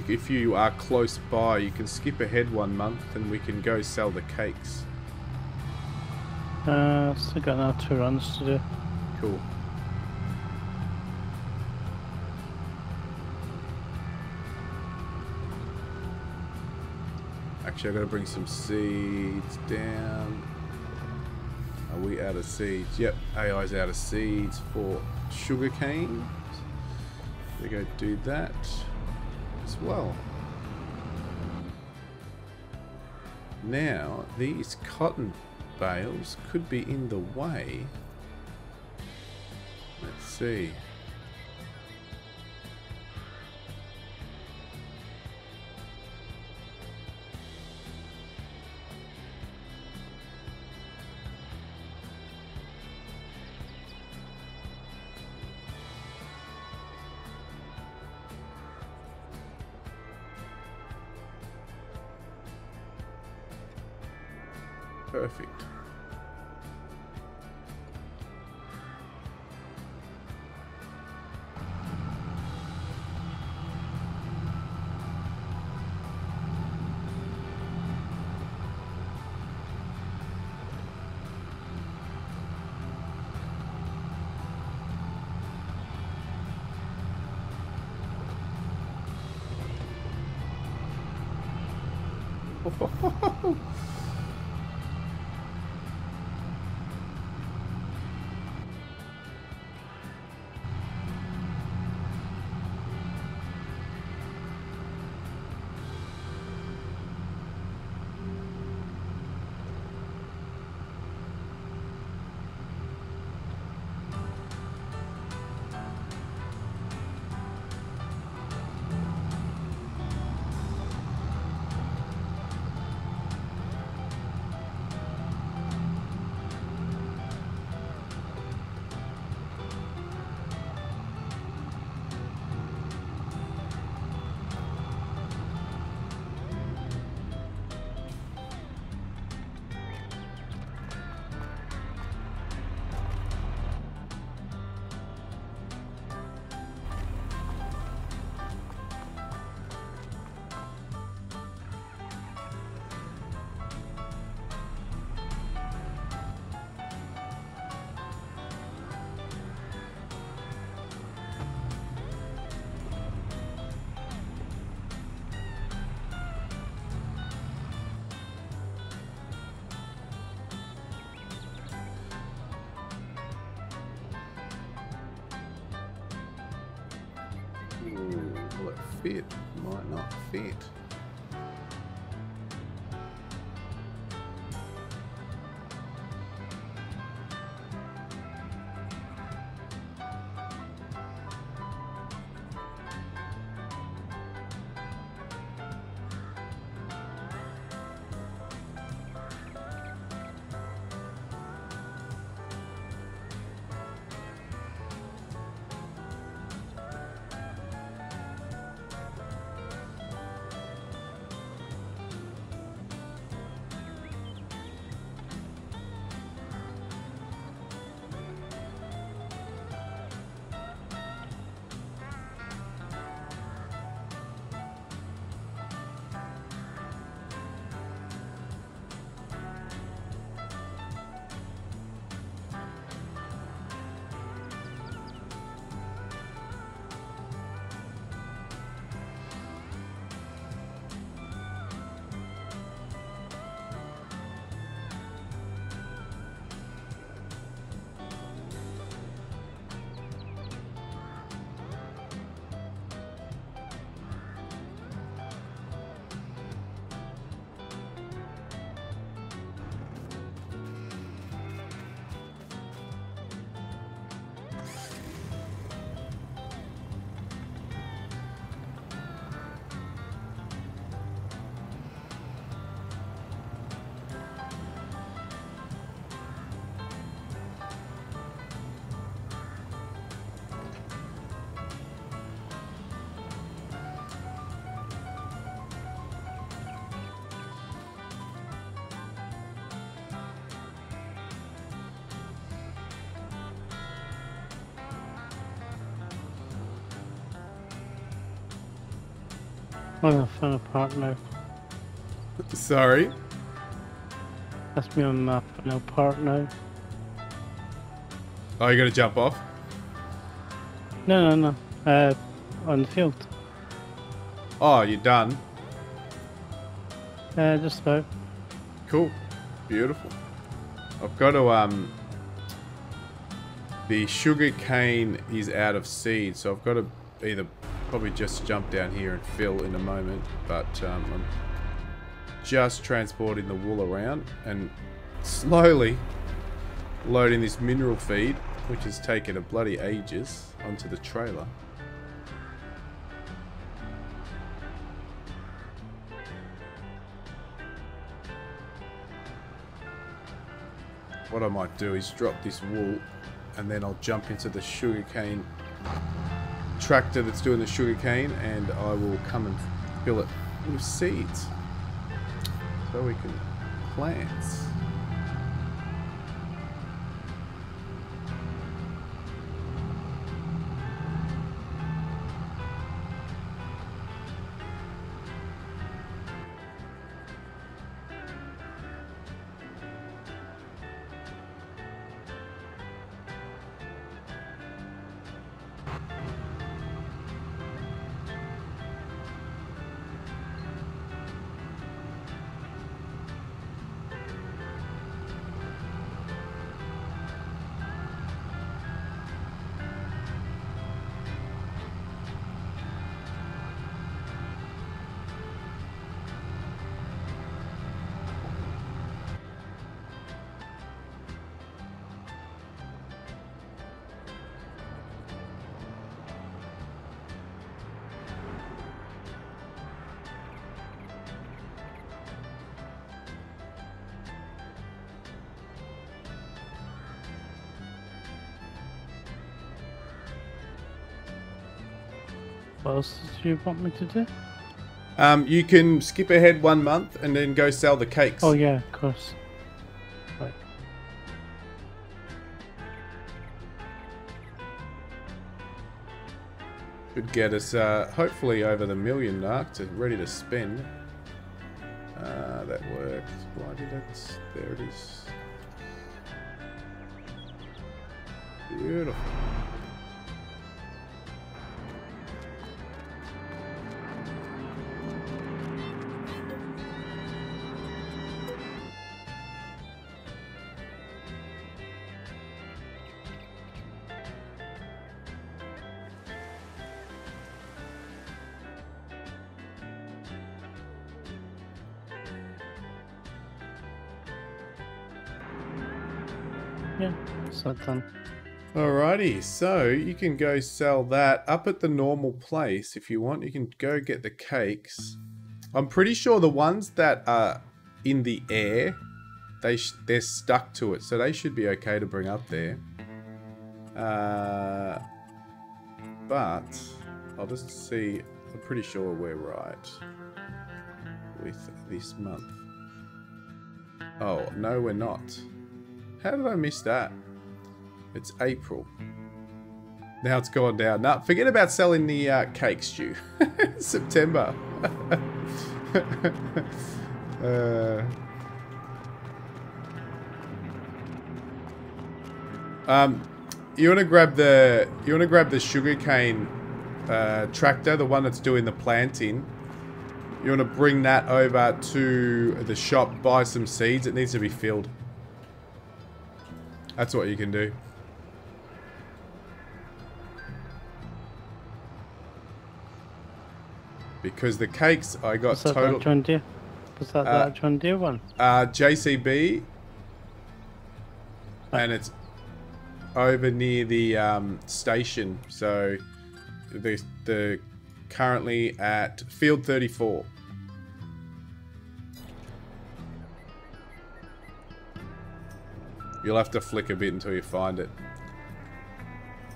If you are close by, you can skip ahead 1 month, and we can go sell the cakes. I've still got another 2 runs to do. Cool. Actually, I've got to bring some seeds down. Are we out of seeds? Yep, AI's out of seeds for sugarcane. They go do that as well. Now these cotton bales could be in the way. Let's see. Perfect. Fit, might not fit. I'm in front of park now. Sorry? That's me on the map, but no park now. Oh, you gotta jump off? No. On the field. Oh, you're done? Just about. Cool. Beautiful. I've got to, the sugar cane is out of seed, so I've got to either... probably just jump down here and fill in a moment, but I'm just transporting the wool around and slowly loading this mineral feed, which has taken a bloody ages, onto the trailer. What I might do is drop this wool and then I'll jump into the sugarcane tractor that's doing the sugarcane, and I will come and fill it with seeds so we can plant. What else did you want me to do? You can skip ahead 1 month and then go sell the cakes. Oh yeah, of course. Right. Could get us hopefully over the million mark to ready to spend. That works. Why did it? There it is. Beautiful. Yeah, it's not done. Alrighty, so you can go sell that up at the normal place if you want. You can go get the cakes. I'm pretty sure the ones that are in the air, they're stuck to it, so they should be okay to bring up there. But I'll just see. I'm pretty sure we're right with this month. Oh, no, we're not. How did I miss that? It's April. Now it's gone down. Now, forget about selling the cakes, Stu. September. You want to grab the sugarcane tractor, the one that's doing the planting. You want to bring that over to the shop, buy some seeds. It needs to be filled. That's what you can do. Because the cakes, I got total... Was that John Deere? Was that John Deere one? JCB. Oh. And it's over near the station. So, they're currently at field 34. You'll have to flick a bit until you find it.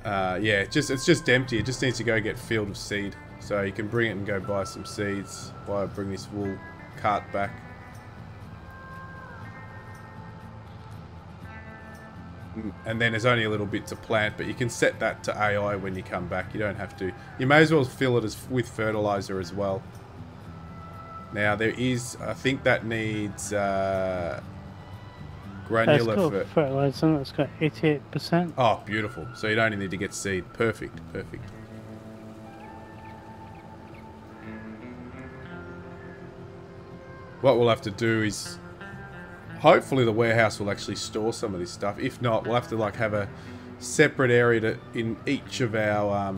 Yeah, it's just empty. It just needs to go get field of seed. So you can bring it and go buy some seeds. Why bring this wool cart back? And then there's only a little bit to plant, but you can set that to AI when you come back. You don't have to. You may as well fill it with fertilizer as well. Now there is, I think that needs granular fertilizer. It's got 88%. Oh, beautiful. So you don't even need to get seed. Perfect, perfect. What we'll have to do is, hopefully the warehouse will actually store some of this stuff. If not, we'll have to like have a separate area to, in each of our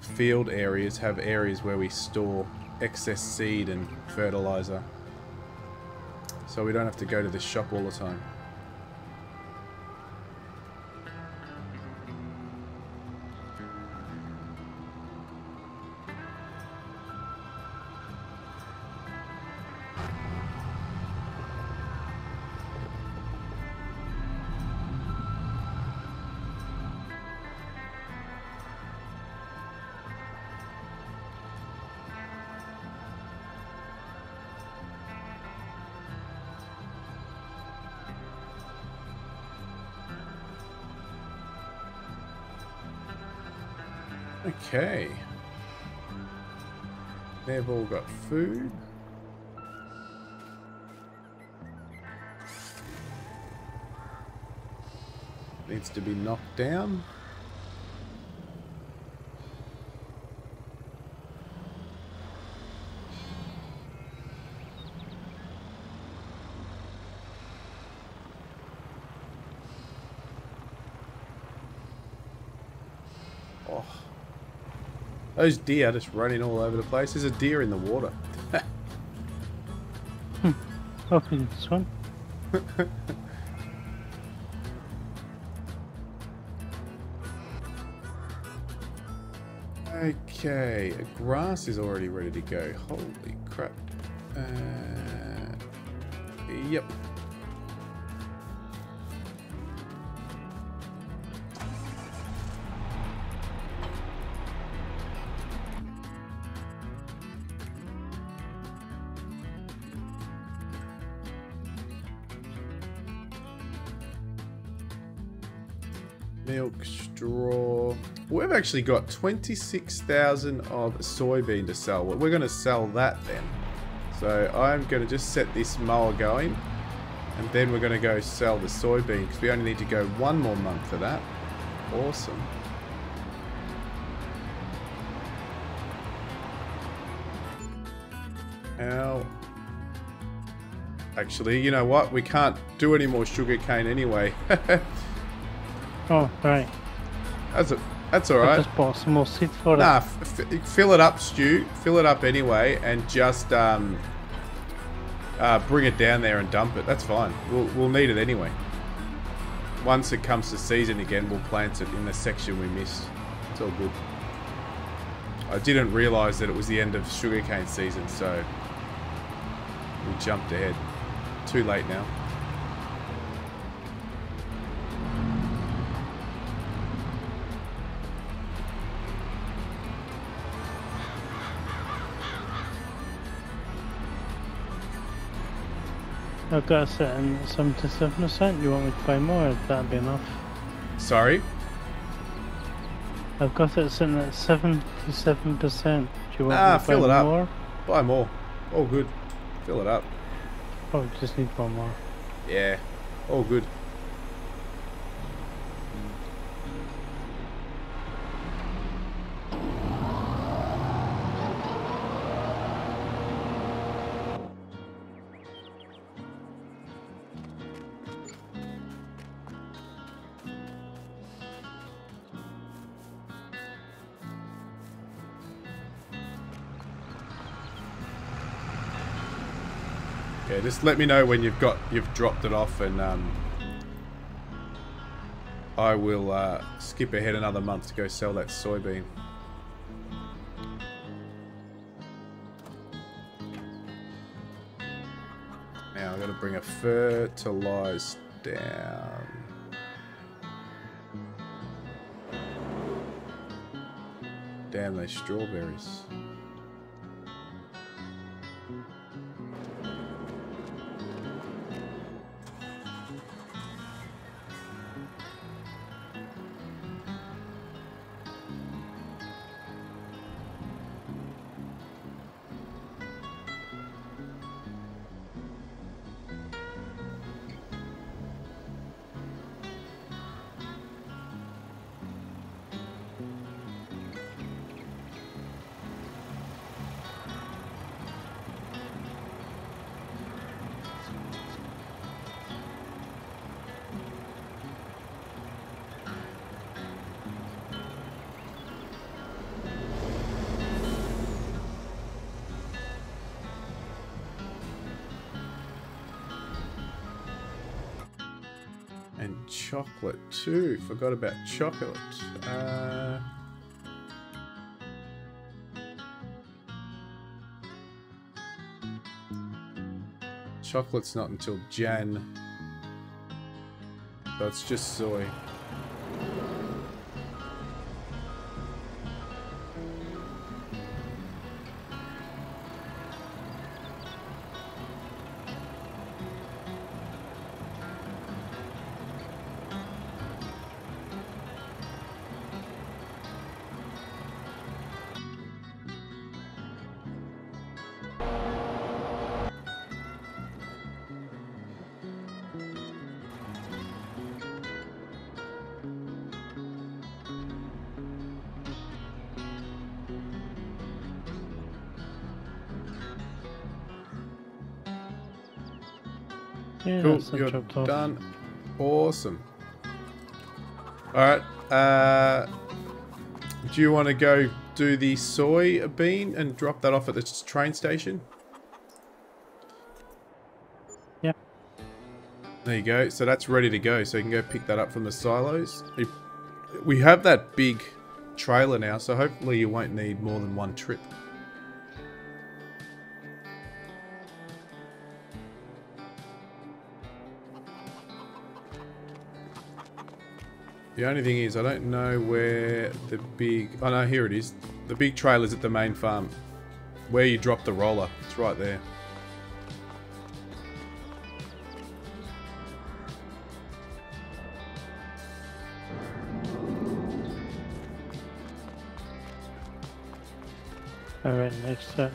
field areas, have areas where we store excess seed and fertilizer. So we don't have to go to the shop all the time. Okay, they've all got food. Needs to be knocked down. Those deer are just running all over the place. There's a deer in the water. Open this one. Okay, grass is already ready to go. Holy crap. Yep. milk, straw. We've actually got 26,000 of soybean to sell. We're going to sell that then. So I'm going to just set this mower going. And then we're going to go sell the soybean because we only need to go one more month for that. Awesome. Now, actually, you know what? We can't do any more sugarcane anyway. Oh, right. That's all right. Just pour some more seed for fill it up, Stu. Fill it up anyway, and just bring it down there and dump it. That's fine. We'll need it anyway. Once it comes to season again, we'll plant it in the section we missed. It's all good. I didn't realise that it was the end of sugarcane season, so we jumped ahead. Too late now. I've got a set in 77%. You want me to buy more? That'd be enough. Sorry? I've got it sitting at 77%. Do you want me to fill buy it more? Up. Buy more. All good. Fill it up. Oh, just need one more. Yeah. All good. Just let me know when you've dropped it off, and I will skip ahead another month to go sell that soybean. Now I'm gonna bring a fertilizer down. Damn those strawberries. Chocolate too. Forgot about chocolate. Chocolate's not until Jan. So it's just soy. Cool, you're done. Awesome. Alright, do you want to go do the soy bean and drop that off at the train station? Yep. There you go. So that's ready to go. So you can go pick that up from the silos. We have that big trailer now, so hopefully you won't need more than one trip. The only thing is, I don't know where the big... Oh no, here it is. The big trailer's at the main farm. Where you drop the roller. It's right there. Alright, next time.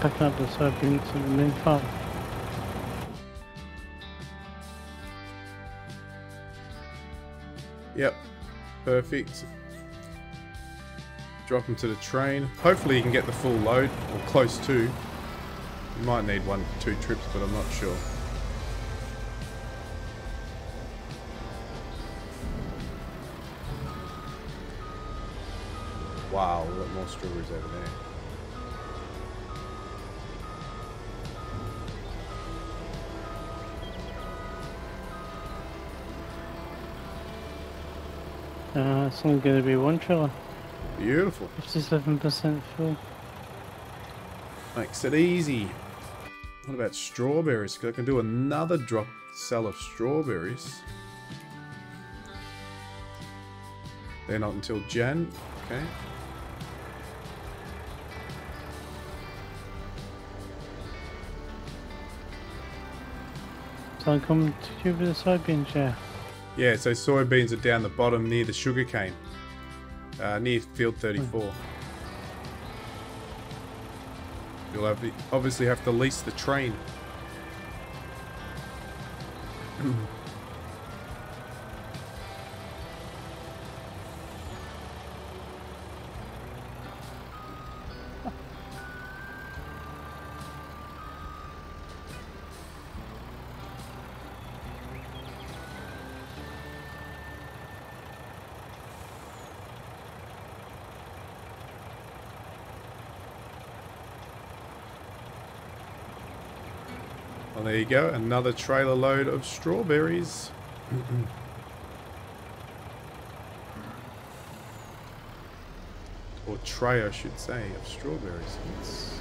Packing up the soybeans in the main farm. Yep, perfect. Drop him to the train. Hopefully you can get the full load, or close to. You might need 1 or 2 trips, but I'm not sure. Wow, a lot more strawberries over there. It's only going to be 1 trailer. Beautiful. 57% full. Makes it easy. What about strawberries? Because I can do another drop sell of strawberries. They're not until Jan. Okay. So I'm coming to you with a soybean chair. Yeah, so soybeans are down the bottom near the sugarcane, near field 34. You'll have obviously have to lease the train. There you go, another trailer load of strawberries. Or tray, I should say, of strawberries. It's...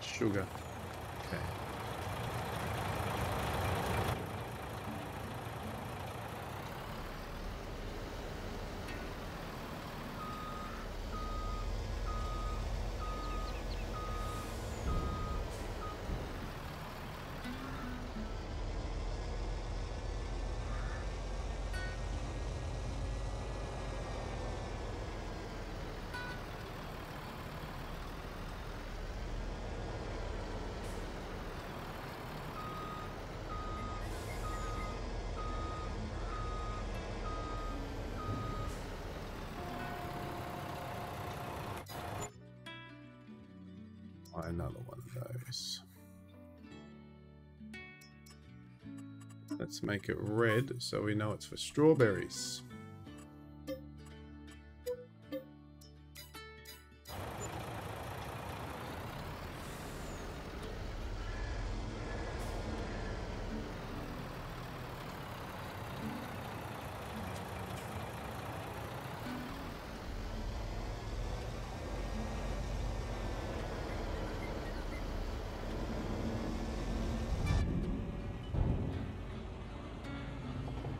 sugar. Okay. Another one of those. Let's make it red so we know it's for strawberries.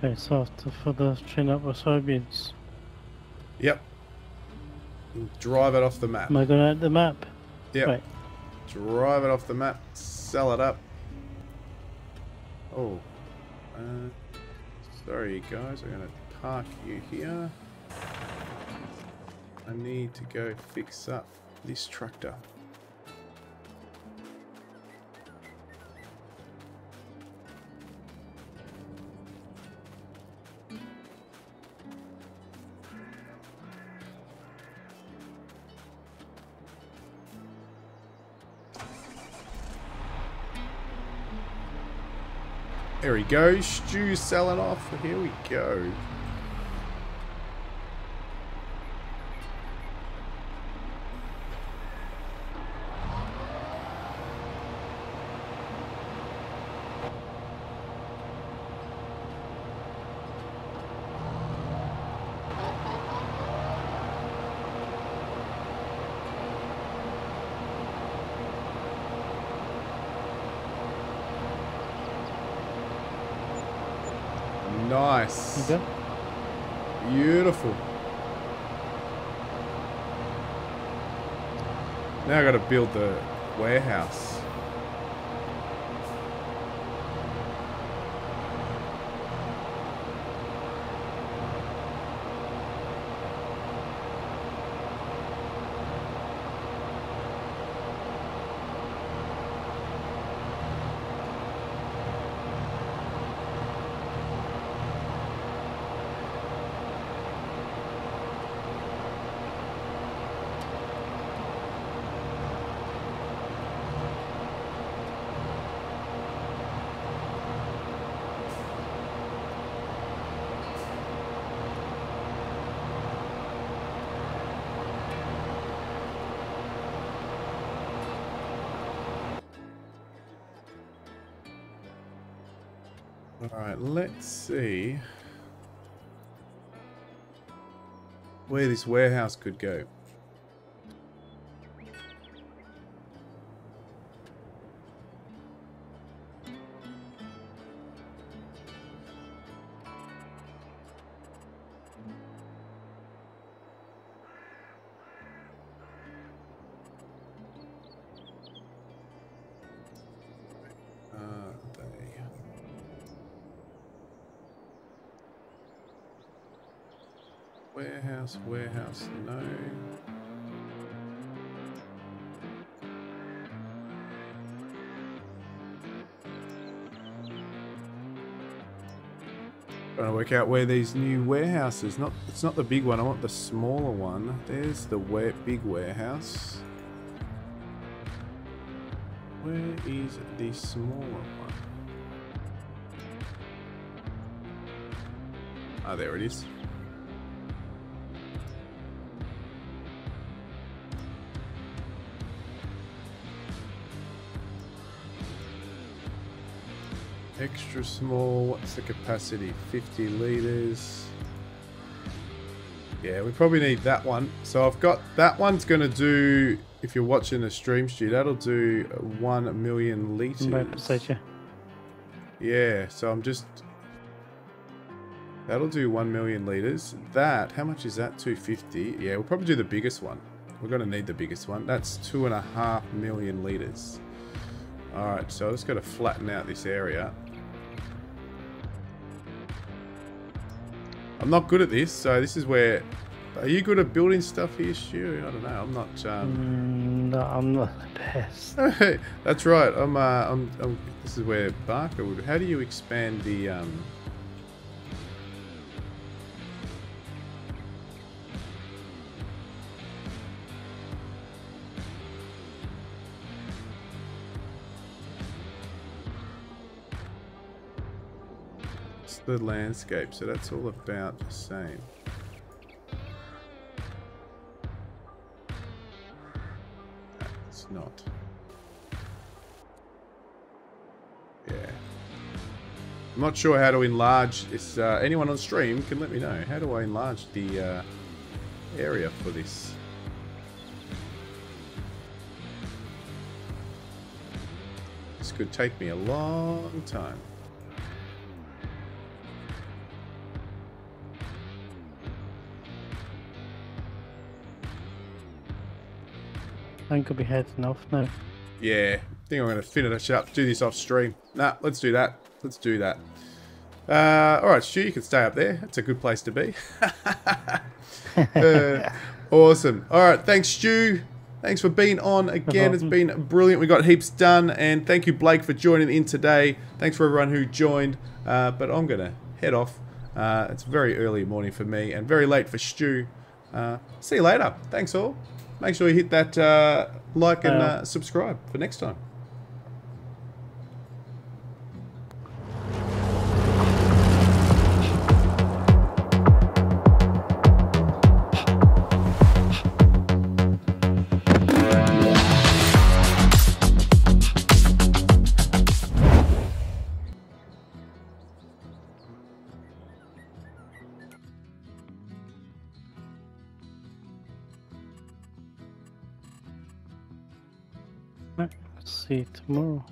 Okay, so for the train up with soybeans. Yep. Drive it off the map. Am I going to add the map? Yep. Right. Drive it off the map, sell it up. Oh. Sorry guys, I'm going to park you here. I need to go fix up this tractor. There we go, Stu's selling off, here we go. Nice. Okay. Beautiful. Now I've got to build the warehouse. Alright, let's see where this warehouse could go. Warehouse, no. Trying to work out where these new warehouses. It's not the big one. I want the smaller one. There's the big warehouse. Where is the smaller one? Ah, there it is. Extra small, what's the capacity? 50 litres. Yeah, we probably need that one. So I've got, that one's going to do, if you're watching the stream, Stu, that'll do 1 million litres. Yeah, so I'm just, that'll do 1 million litres. That, how much is that? 250. Yeah, we'll probably do the biggest one. We're going to need the biggest one. That's 2.5 million litres. Alright, so let's go to flatten out this area. I'm not good at this, so this is where... Are you good at building stuff here, Stu? I don't know, I'm not... No, I'm not the best. That's right, I'm this is where Barker would... How do you expand the... the landscape, so that's all about the same. No, it's not. Yeah. I'm not sure how to enlarge this. Anyone on stream can let me know. How do I enlarge the area for this? This could take me a long time. I think I'll be heading off now. Yeah, I think I'm going to finish up, do this off stream. Nah, let's do that. Let's do that. Alright, Stu, you can stay up there. That's a good place to be. Awesome. Alright, thanks, Stu. Thanks for being on again. It's been brilliant. We got heaps done. And thank you, Blake, for joining in today. Thanks for everyone who joined. But I'm going to head off. It's very early morning for me and very late for Stu. See you later. Thanks, all. Make sure you hit that like and subscribe for next time. See you tomorrow.